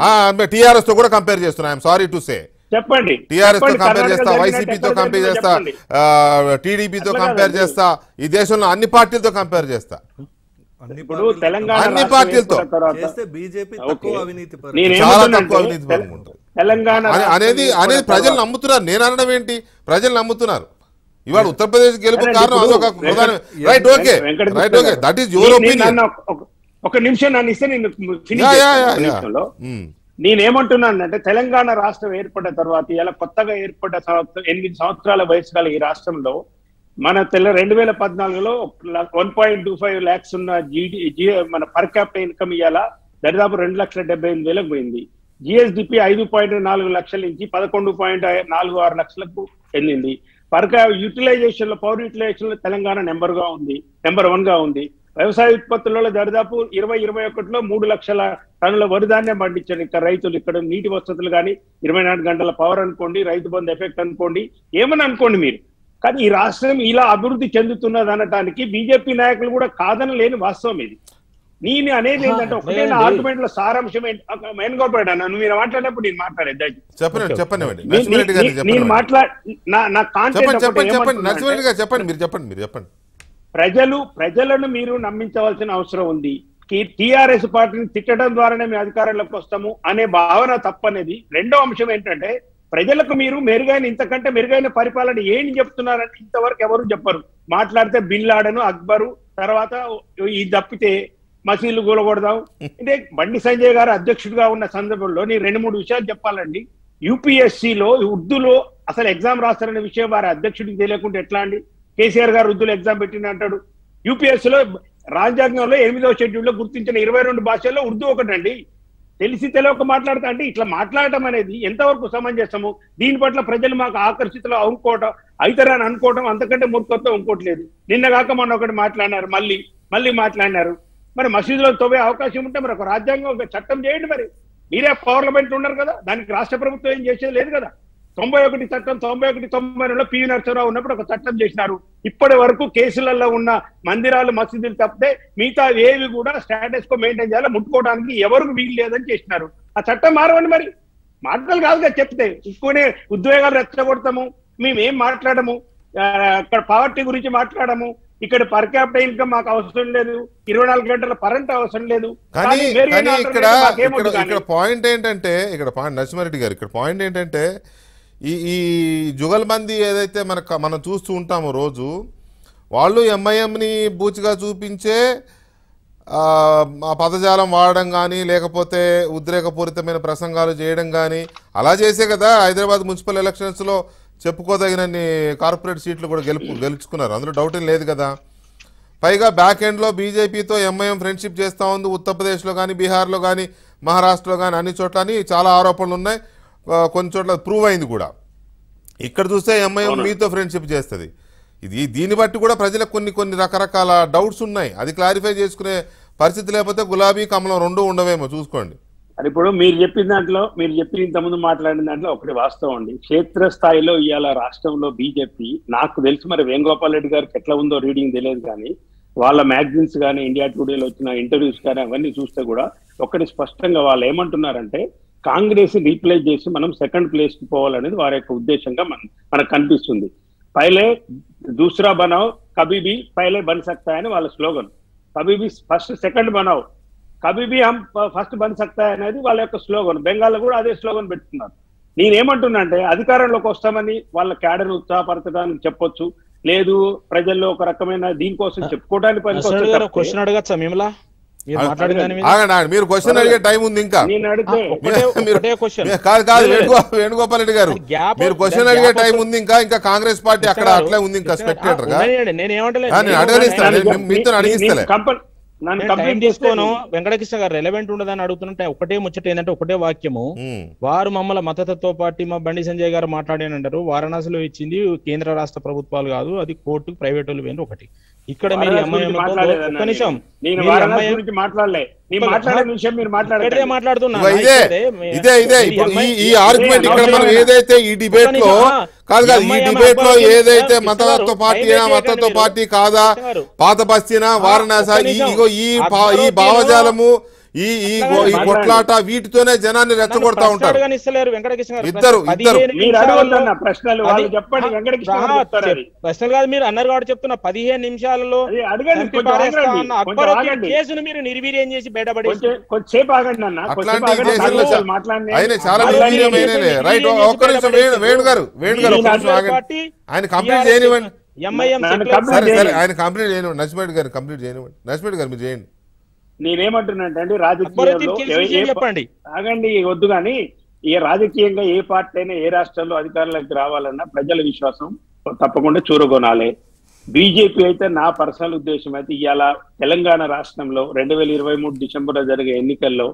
టీఆర్ఎస్ తో కూడా కంపేర్ చేస్తున్నారు. ఐఎమ్ సారీ టు సే చెప్పండి, టీఆర్ఎస్ తో కంపేర్ చేస్తా, వైసీపీతో కంపేర్ చేస్తా, టీడీపీతో కంపేర్ చేస్తా, ఈ దేశంలో అన్ని పార్టీలతో కంపేర్ చేస్తా. ఇప్పుడు తెలంగాణ పార్టీలతో చాలా తక్కువ అవినీతి అనేది అనేది ప్రజలు నమ్ముతున్నారు. నేను అనడం ఏంటి, ప్రజలు నమ్ముతున్నారు. ఇవాళ उत्तर प्रदेश గెలుపు కారణం అదొక ప్రధాన right okay right okay that is your opinion ఒక నిమిషం నన్ను ఇస్తే నేను ఫినిష్ చేస్తాను నేను ఏమంటున్నాను అంటే తెలంగాణ రాష్ట్రం ఏర్పడిన తర్వాత ఇలా కొత్తగా ఏర్పడిన ఎనిమిది సంవత్సరాల వయసు గల ఈ రాష్ట్రంలో మన తెల్ల రెండు వేల పద్నాలుగు లో వన్ పాయింట్ టూ ఫైవ్ లక్షల ఉన్న జిడి మన పర్ క్యాపిటల్ ఇన్కమ్ ఇలా దాదాపు రెండు లక్షల డెబ్బై ఎనిమిది వేలకు పోయింది జిఎస్డిపి ఐదు పాయింట్ నాలుగు లక్షల నుంచి పదకొండు పాయింట్ నలభై ఆరు లక్షలకు పెరిగింది पर यूटिलाइजेशन पवर यूटिलाइजेशन नंबर का नंबर वन का व्यवसाय उत्पत्ति दादापू इरव इरव मूड लक्षल टन वरी धान्य पंचार रैतुलु इक्कड नीति वसतुलु गानी इरव नालुगु गंटल पवर अनुकोंडि रैतु बंधु एफेक्ट अनुकोंडि एमनि अनुकोंडि मीरु कानी ई राष्ट्रम इला अभिवृद्धि चेंदुतुन्नदि अनटानिकि बीजेपी नायकुलु कूडा कादनलेनि वास्तवं इदि नीने अनेदि एंटंटे ओकटे ना आर्ग्युमेंट्ल सारांशं मेन कॉर्पोरेट अन्न मीरु माట్లాడనప్పుడు నేను మాట్లాడే దయచేసి చెప్పండి చెప్పండి నరసింహారెడ్డి గారు చెప్పండి నేను మాట్లా నా నా కాంటెంట్ చెప్పండి చెప్పండి నరసింహారెడ్డి గారు చెప్పండి మీరు చెప్పండి మీరు చెప్పండి ప్రజలు ప్రజలను మీరు నమ్మించవాల్సిన అవసరం ఉంది టిఆర్ఎస్ పార్టీని తిట్టడం ద్వారానే మీ అధికారంలోకి వస్తాము అనే భావన తప్పనేది రెండో అంశం ఏంటంటే ప్రజలకు మీరు మెరుగైన ఇంతకంటే మెరుగైన పరిపాలన ఏంటి చెప్తున్నారు అంటే ఇంతవరకు ఎవరు చెప్పరు మాట్లాడితే బిన్ లాడెన్ అక్బరు తర్వాత ఈ దప్పితే మసీలు కూలగొడదాం అంటే బండి సంజయ్ గారు అధ్యక్షుడిగా ఉన్న సందర్భంలో నేను రెండు మూడు విషయాలు చెప్పాలండి యూపీఎస్సీ లో ఉర్దూలో అసలు ఎగ్జామ్ రాస్తారనే విషయం వారి అధ్యక్షుడికి తెలియకుండా ఎట్లా అండి కేసీఆర్ గారు ఉర్దూలో ఎగ్జామ్ పెట్టిన అంటాడు యూపీఎస్సీలో రాజ్యాంగంలో ఎనిమిదవ షెడ్యూల్లో గుర్తించిన ఇరవై రెండు భాషల్లో ఉర్దూ ఒకటండి తెలిసి తెలియక మాట్లాడతా అంటే ఇట్లా మాట్లాడటం అనేది ఎంతవరకు సమంజసము దీని పట్ల ప్రజలు మాకు ఆకర్షితులు అవుకోవటం అవుతారని అనుకోవటం అంతకంటే మూర్ఖత్వం ఇంకోట్లేదు నిన్న కాక మొన్న ఒకటి మాట్లాడినారు మళ్ళీ మళ్ళీ మాట్లాడినారు మరి మసీదులో తోవే అవకాశం ఉంటే మరి ఒక రాజ్యాంగం ఒక చట్టం చేయండి మరి మీరే పార్లమెంట్ ఉన్నారు కదా దానికి రాష్ట్ర ప్రభుత్వం ఏం చేసేది లేదు కదా తొంభై ఒకటి చట్టం తొంభై ఒకటి తొంభై రెండులో పివి నరసింహరావు ఉన్నప్పుడు ఒక చట్టం చేసినారు ఇప్పటి వరకు కేసులలో ఉన్న మందిరాలు మసీదులు తప్పితే మిగతా ఏవి కూడా స్టాటస్ కో మెయింటైన్ చేయాలి ముట్టుకోవడానికి ఎవరికి వీలు లేదని చేసినారు ఆ చట్టం మారవండి మరి మాటలు కాదుగా చెప్తే ఇంకోనే ఉద్వేగాలు రెచ్చగొడతాము మేమేం మాట్లాడము అక్కడ పావర్టీ గురించి మాట్లాడము ఇక్కడ పర్ క్యాపిటల్ ఇన్కమ్ మాకు అవసరం లేదు ఇరవై నాలుగు గంటల కరెంట్ అవసరం లేదు కానీ కానీ ఇక్కడ ఇక్కడ పాయింట్ ఏంటంటే ఇక్కడ పాయింట్ నరసింహారెడ్డి గారు ఇక్కడ పాయింట్ ఏంటంటే ఈ ఈ జుగల్బందీ ఏదైతే మన మనం చూస్తూ ఉంటామో రోజు వాళ్ళు ఎంఐఎంని బూచిగా చూపించే ఆ పదజాలం వాడడం కానీ లేకపోతే ఉద్రేకపూరితమైన ప్రసంగాలు చేయడం కానీ అలా చేసే కదా హైదరాబాద్ మున్సిపల్ ఎలక్షన్స్లో చెప్పుకోదగినన్ని కార్పొరేట్ సీట్లు కూడా గెలుపు గెలుచుకున్నారు అందులో డౌట్ ఏం లేదు కదా పైగా బ్యాక్ ఎండ్లో బీజేపీతో ఎంఐఎం ఫ్రెండ్షిప్ చేస్తూ ఉంది ఉత్తరప్రదేశ్లో కానీ బీహార్లో కానీ మహారాష్ట్రలో కానీ అన్ని చోట్ల చాలా ఆరోపణలు ఉన్నాయి కొన్ని చోట్ల ప్రూవ్ అయింది కూడా ఇక్కడ చూస్తే ఎంఐఎం మీతో ఫ్రెండ్షిప్ చేస్తుంది ఇది దీన్ని బట్టి కూడా ప్రజలకు కొన్ని కొన్ని రకరకాల డౌట్స్ ఉన్నాయి అది క్లారిఫై చేసుకునే పరిస్థితి లేకపోతే గులాబీ కమలం రెండూ ఉండవేమో చూసుకోండి ఇప్పుడు మీరు చెప్పిన దాంట్లో మీరు చెప్పిన ఇంతకుముందు మాట్లాడిన దాంట్లో ఒకటి వాస్తవం అండి క్షేత్రస్థాయిలో ఇవాళ రాష్ట్రంలో బీజేపీ నాకు తెలుసు మరి వేణుగోపాల్ రెడ్డి గారికి ఎట్లా ఉందో రీడింగ్ తెలియదు కానీ వాళ్ళ మ్యాగజైన్స్ కానీ ఇండియా టుడేలో వచ్చిన ఇంటర్వ్యూస్ కానీ అవన్నీ చూస్తే కూడా ఒకటి స్పష్టంగా వాళ్ళు ఏమంటున్నారంటే కాంగ్రెస్ రీప్లేస్ చేసి మనం సెకండ్ ప్లేస్ కి పోవాలనేది వారి యొక్క ఉద్దేశంగా మన మనకు కనిపిస్తుంది పైలే దూసరా బనావ్ కబీబీ పైలే బన్ సక్తా అని వాళ్ళ స్లోగన్ కబీబీ ఫస్ట్ సెకండ్ బనావ్ కబీ బీ హమ్ ఫస్ట్ బన్ సక్తా అనేది వాళ్ళ యొక్క స్లోగన్ బెంగాల్లో కూడా అదే స్లోగన్ పెట్టుకున్నారు నేనేమంటున్నా అంటే అధికారంలోకి వస్తామని వాళ్ళ క్యాడర్ ఉత్సాహపరచడానికి చెప్పొచ్చు లేదు ప్రజల్లో ఒక రకమైన దీనికోసం చెప్పుకోవడానికి వేణుగోపాల్ రెడ్డి గారు మీరు క్వశ్చన్ అడిగే టైం ఉంది ఇంకా ఇంకా కాంగ్రెస్ పార్టీ అక్కడ అట్లే ఉంది ఇంకా స్పెక్టేటర్ గా అడగనిస్తాను నన్ను కంప్లీట్ చేసుకోను వెంకటకృష్ణ గారు రెలెవెంట్ ఉండదని అడుగుతుంటే ఒకటే ముచ్చట ఏంటంటే ఒకటే వాక్యము వారు మమ్మల్ని మతతత్వ పార్టీ మా బండి సంజయ్ గారు మాట్లాడానంటారు వారణాసిలో ఇచ్చింది కేంద్ర రాష్ట్ర ప్రభుత్వాలు కాదు అది కోర్టు ప్రైవేట్ వాళ్ళు పోయిన ఒకటి ఇక్కడ మీరు ఏదైతే మతతత్వ పార్టీనా మతతత్వ పార్టీ కాదా పాత బస్తీనా వారణాసి ఈ భావజాలము కొట్లాట వీటితోనే జనాన్ని రెచ్చగొడతా ఉంటారు. ప్రశ్నలు కాదు మీరు అన్నారు కాబట్టి చెప్తున్నా. పదిహేను నిమిషాలలో కేసును మీరు నిర్వీర్యం చేసి బయటపడేసి ఆయన కంప్లీట్ చేయనివ్వండి. ఆయన కంప్లీట్ చేయనివ్వండి. నర్సిపేట్ గారు కంప్లీట్ చేయనివ్వండి. నర్సిపేట్ గారు మీరు చేయండి. నేనేమంటున్నానంటే రాజకీయాల్లో ఆగండి వద్దు కానీ ఏ రాజకీయంగా ఏ పార్టీ అయినా ఏ రాష్ట్రాల్లో అధికారులకు రావాలన్నా ప్రజల విశ్వాసం తప్పకుండా చూరగొనాలి. బీజేపీ అయితే నా పర్సనల్ ఉద్దేశం అయితే ఇవాళ తెలంగాణ రాష్ట్రంలో రెండు వేల ఇరవై మూడు డిసెంబర్లో జరిగే ఎన్నికల్లో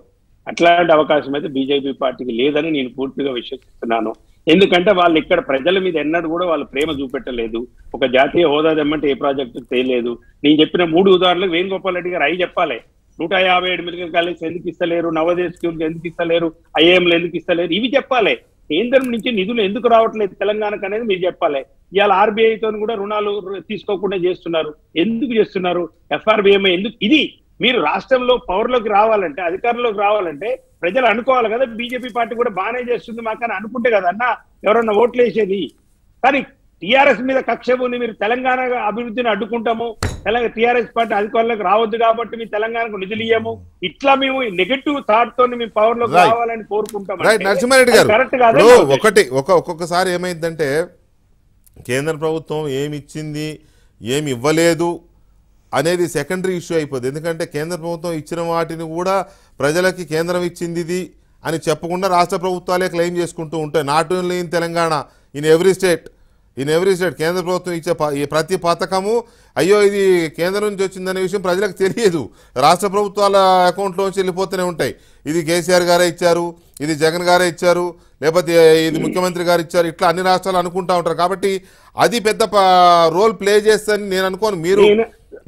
అట్లాంటి అవకాశం అయితే బీజేపీ పార్టీకి లేదని నేను పూర్తిగా విశ్వసిస్తున్నాను. ఎందుకంటే వాళ్ళు ఇక్కడ ప్రజల మీద ఎన్నడూ కూడా వాళ్ళు ప్రేమ చూపెట్టలేదు. ఒక జాతీయ హోదా తెమ్మంటే ఏ ప్రాజెక్టు తేలేదు. నేను చెప్పిన మూడు ఉదాహరణలు వేణుగోపాల్ రెడ్డి గారు అవి చెప్పాలి. నూట యాభై ఏడు మెడికల్ కాలేజ్ ఎందుకు ఇస్తలేరు, నవోదయ స్కీమ్స్ ఎందుకు ఇస్తలేరు, ఐఏఎంలు ఎందుకు ఇస్తలేరు, ఇవి చెప్పాలి. కేంద్రం నుంచి నిధులు ఎందుకు రావట్లేదు తెలంగాణకు అనేది మీరు చెప్పాలి. ఇవాళ ఆర్బీఐతో కూడా రుణాలు తీసుకోకుండా చేస్తున్నారు, ఎందుకు చేస్తున్నారు, ఎఫ్ఆర్బిఎం ఎందుకు. ఇది మీరు రాష్ట్రంలో పవర్లోకి రావాలంటే అధికారంలోకి రావాలంటే ప్రజలు అనుకోవాలి కదా బీజేపీ పార్టీ కూడా బాగానే చేస్తుంది మాకని అనుకుంటే కదా అన్న ఎవరన్నా ఓట్లు వేసేది. కానీ టీఆర్ఎస్ మీద కక్ష ఉంది, మీరు తెలంగాణ అభివృద్ధిని అడ్డుకుంటాము, తెలంగాణ టీఆర్ఎస్ పార్టీ అధికారులకు రావద్దు కాబట్టి మేము తెలంగాణకు నిధులు ఇయ్యము, ఇట్లా మేము నెగటివ్ థాట్ తో మేము పవర్ లోకి రావాలని కోరుకుంటాం. నరసింహారెడ్డి గారు ఒకటి ఒక్కొక్కసారి ఏమైందంటే కేంద్ర ప్రభుత్వం ఏమి ఇచ్చింది ఏమి ఇవ్వలేదు అనేది సెకండరీ ఇష్యూ అయిపోద్ది. ఎందుకంటే కేంద్ర ప్రభుత్వం ఇచ్చిన వాటిని కూడా ప్రజలకి కేంద్రం ఇచ్చింది ఇది అని చెప్పకుండా రాష్ట్ర ప్రభుత్వాలే క్లెయిమ్ చేసుకుంటూ ఉంటాయి. Not only in Telangana, in every state in every state కేంద్ర ప్రభుత్వం ఇచ్చే ప్రతి పథకము అయ్యో ఇది కేంద్రం నుంచి వచ్చిందనే విషయం ప్రజలకు తెలియదు. రాష్ట్ర ప్రభుత్వాల అకౌంట్లోంచి వెళ్ళిపోతూనే ఉంటాయి. ఇది కేసీఆర్ గారే ఇచ్చారు, ఇది జగన్ గారే ఇచ్చారు, లేకపోతే ఇది ముఖ్యమంత్రి గారు ఇచ్చారు, ఇట్లా అన్ని రాష్ట్రాలు అనుకుంటూ ఉంటారు. కాబట్టి అది పెద్ద రోల్ ప్లే చేస్తుందని నేను అనుకోను. మీరు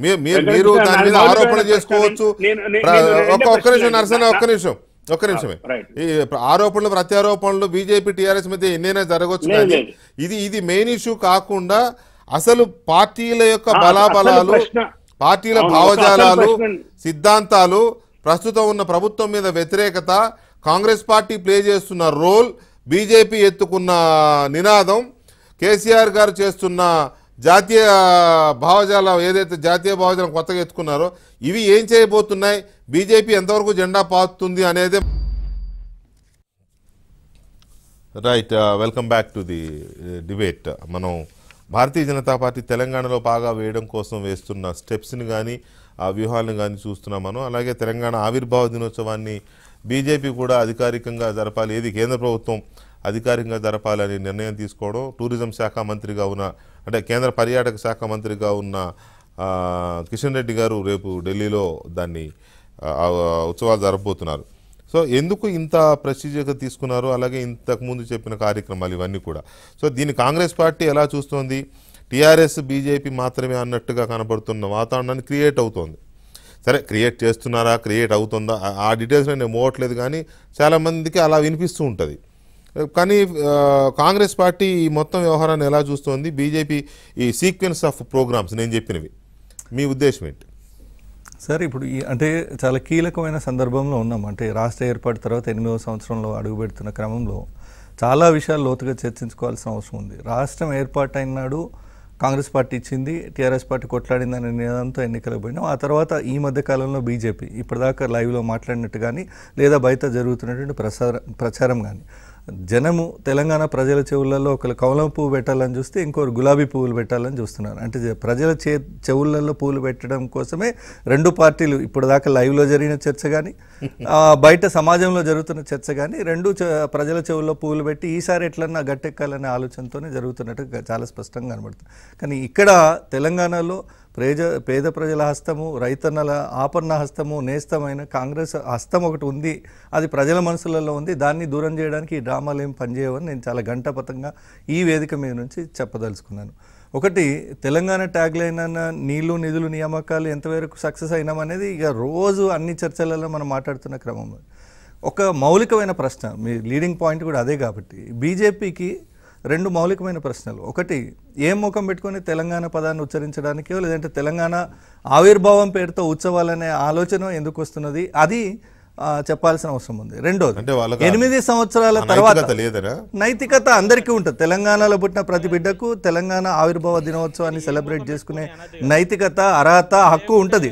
మీరు దాని మీద ఆరోపణ చేసుకోవచ్చు. ఒక్క నిమిషం నరసన్న, ఒక్క నిమిషం ఒక్క నిమిషమే. ఈ ఆరోపణలు ప్రత్యారోపణలు బీజేపీ టీఆర్ఎస్ మధ్య ఎన్నైనా జరగవచ్చు కానీ ఇది ఇది మెయిన్ ఇష్యూ కాకుండా అసలు పార్టీల యొక్క బలాబలాలు, పార్టీల భావజాలాలు, సిద్ధాంతాలు, ప్రస్తుతం ఉన్న ప్రభుత్వం మీద వ్యతిరేకత, కాంగ్రెస్ పార్టీ ప్లే చేస్తున్న రోల్, బీజేపీ ఎత్తుకున్న నినాదం, కేసీఆర్ గారు చేస్తున్న జాతీయ భావజాలం ఏదైతే జాతీయ భావజాలం కొత్తగా ఎత్తుకున్నారో ఇవి ఏం చేయబోతున్నాయి, బీజేపీ ఎంతవరకు జెండా పాతుంది అనేది. Right, welcome back to the debate. మనం భారతీయ జనతా పార్టీ తెలంగాణలో బాగా వేయడం కోసం వేస్తున్న స్టెప్స్ని కానీ ఆ వ్యూహాలను కానీ చూస్తున్నాం మనం. అలాగే తెలంగాణ ఆవిర్భావ దినోత్సవాన్ని బీజేపీ కూడా అధికారికంగా జరపాలి, ఏది కేంద్ర ప్రభుత్వం అధికారికంగా జరపాలని నిర్ణయం తీసుకోవడం, టూరిజం శాఖ మంత్రిగా ఉన్న అంటే కేంద్ర పర్యాటక శాఖ మంత్రిగా ఉన్న కిషన్ రెడ్డి గారు రేపు ఢిల్లీలో దాన్ని ఉత్సవాలు జరపబోతున్నారు. సో ఎందుకు ఇంత ప్రెస్టీజియస్గా తీసుకున్నారు, అలాగే ఇంతకుముందు చెప్పిన కార్యక్రమాలు ఇవన్నీ కూడా. సో దీన్ని కాంగ్రెస్ పార్టీ ఎలా చూస్తోంది, టీఆర్ఎస్ బీజేపీ మాత్రమే అన్నట్టుగా కనబడుతున్న వాతావరణాన్ని క్రియేట్ అవుతోంది. సరే క్రియేట్ చేస్తున్నారా, క్రియేట్ అవుతుందా, ఆ డీటెయిల్స్ నేను మోవట్లేదు కానీ చాలామందికి అలా వినిపిస్తూ ఉంటుంది. కానీ కాంగ్రెస్ పార్టీ ఈ మొత్తం వ్యవహారాన్ని ఎలా చూస్తోంది, బీజేపీ ఈ సీక్వెన్స్ ఆఫ్ ప్రోగ్రామ్స్ నేను చెప్పినవి, మీ ఉద్దేశం ఏంటి సార్? ఇప్పుడు అంటే చాలా కీలకమైన సందర్భంలో ఉన్నాం. అంటే రాష్ట్ర ఏర్పాటు తర్వాత ఎనిమిదవ సంవత్సరంలో అడుగుపెడుతున్న క్రమంలో చాలా విషయాలు లోతుగా చర్చించుకోవాల్సిన అవసరం ఉంది. రాష్ట్రం ఏర్పాటు అయినాడు కాంగ్రెస్ పార్టీ ఇచ్చింది, టీఆర్ఎస్ పార్టీ కొట్లాడింది అనే నినాదంతో ఎన్నికలకు పోయినాం. ఆ తర్వాత ఈ మధ్య కాలంలో బీజేపీ ఇప్పటిదాకా లైవ్లో మాట్లాడినట్టు కానీ లేదా బయట జరుగుతున్నటువంటి ప్రసార ప్రచారం కానీ, జనము తెలంగాణ ప్రజల చెవులలో ఒకరు కమలం పువ్వు పెట్టాలని చూస్తే ఇంకొకరు గులాబీ పువ్వులు పెట్టాలని చూస్తున్నారు. అంటే ప్రజల చే చెవులలో పువ్వులు పెట్టడం కోసమే రెండు పార్టీలు ఇప్పటిదాకా లైవ్లో జరిగిన చర్చ కానీ బయట సమాజంలో జరుగుతున్న చర్చ కానీ రెండు ప్రజల చెవుల్లో పువ్వులు పెట్టి ఈసారి ఎట్లన్నా గట్టెక్కాలనే ఆలోచనతోనే జరుగుతున్నట్టు చాలా స్పష్టంగా కనబడుతుంది. కానీ ఇక్కడ తెలంగాణలో ప్రజ పేద ప్రజల హస్తము, రైతన్నల ఆపన్న హస్తము, నేస్తమైన కాంగ్రెస్ హస్తం ఒకటి ఉంది, అది ప్రజల మనసులలో ఉంది. దాన్ని దూరం చేయడానికి ఈ డ్రామాలు ఏం పనిచేయవని నేను చాలా గంటపథంగా ఈ వేదిక మీద నుంచి చెప్పదలుచుకున్నాను. ఒకటి, తెలంగాణ ట్యాగ్లైన్ అన్న నీళ్లు నిధులు నియామకాలు ఎంతవరకు సక్సెస్ అయినాం అనేది ఇక రోజు అన్ని చర్చలలో మనం మాట్లాడుతున్న క్రమంలో ఒక మౌలికమైన ప్రశ్న, మీ లీడింగ్ పాయింట్ కూడా అదే కాబట్టి బీజేపీకి రెండు మౌలికమైన ప్రశ్నలు. ఒకటి, ఏం ముఖం పెట్టుకొని తెలంగాణ పదాన్ని ఉచ్చరించడానికో లేదంటే తెలంగాణ ఆవిర్భావం పేరుతో ఉత్సవాలనే ఆలోచన ఎందుకు వస్తున్నది, అది చెప్పాల్సిన అవసరం ఉంది. రెండోది ఎనిమిది సంవత్సరాల తర్వాత నైతికత అందరికీ ఉంటుంది. తెలంగాణలో పుట్టిన ప్రతి బిడ్డకు తెలంగాణ ఆవిర్భావ దినోత్సవాన్ని సెలబ్రేట్ చేసుకునే నైతికత అర్హత హక్కు ఉంటుంది.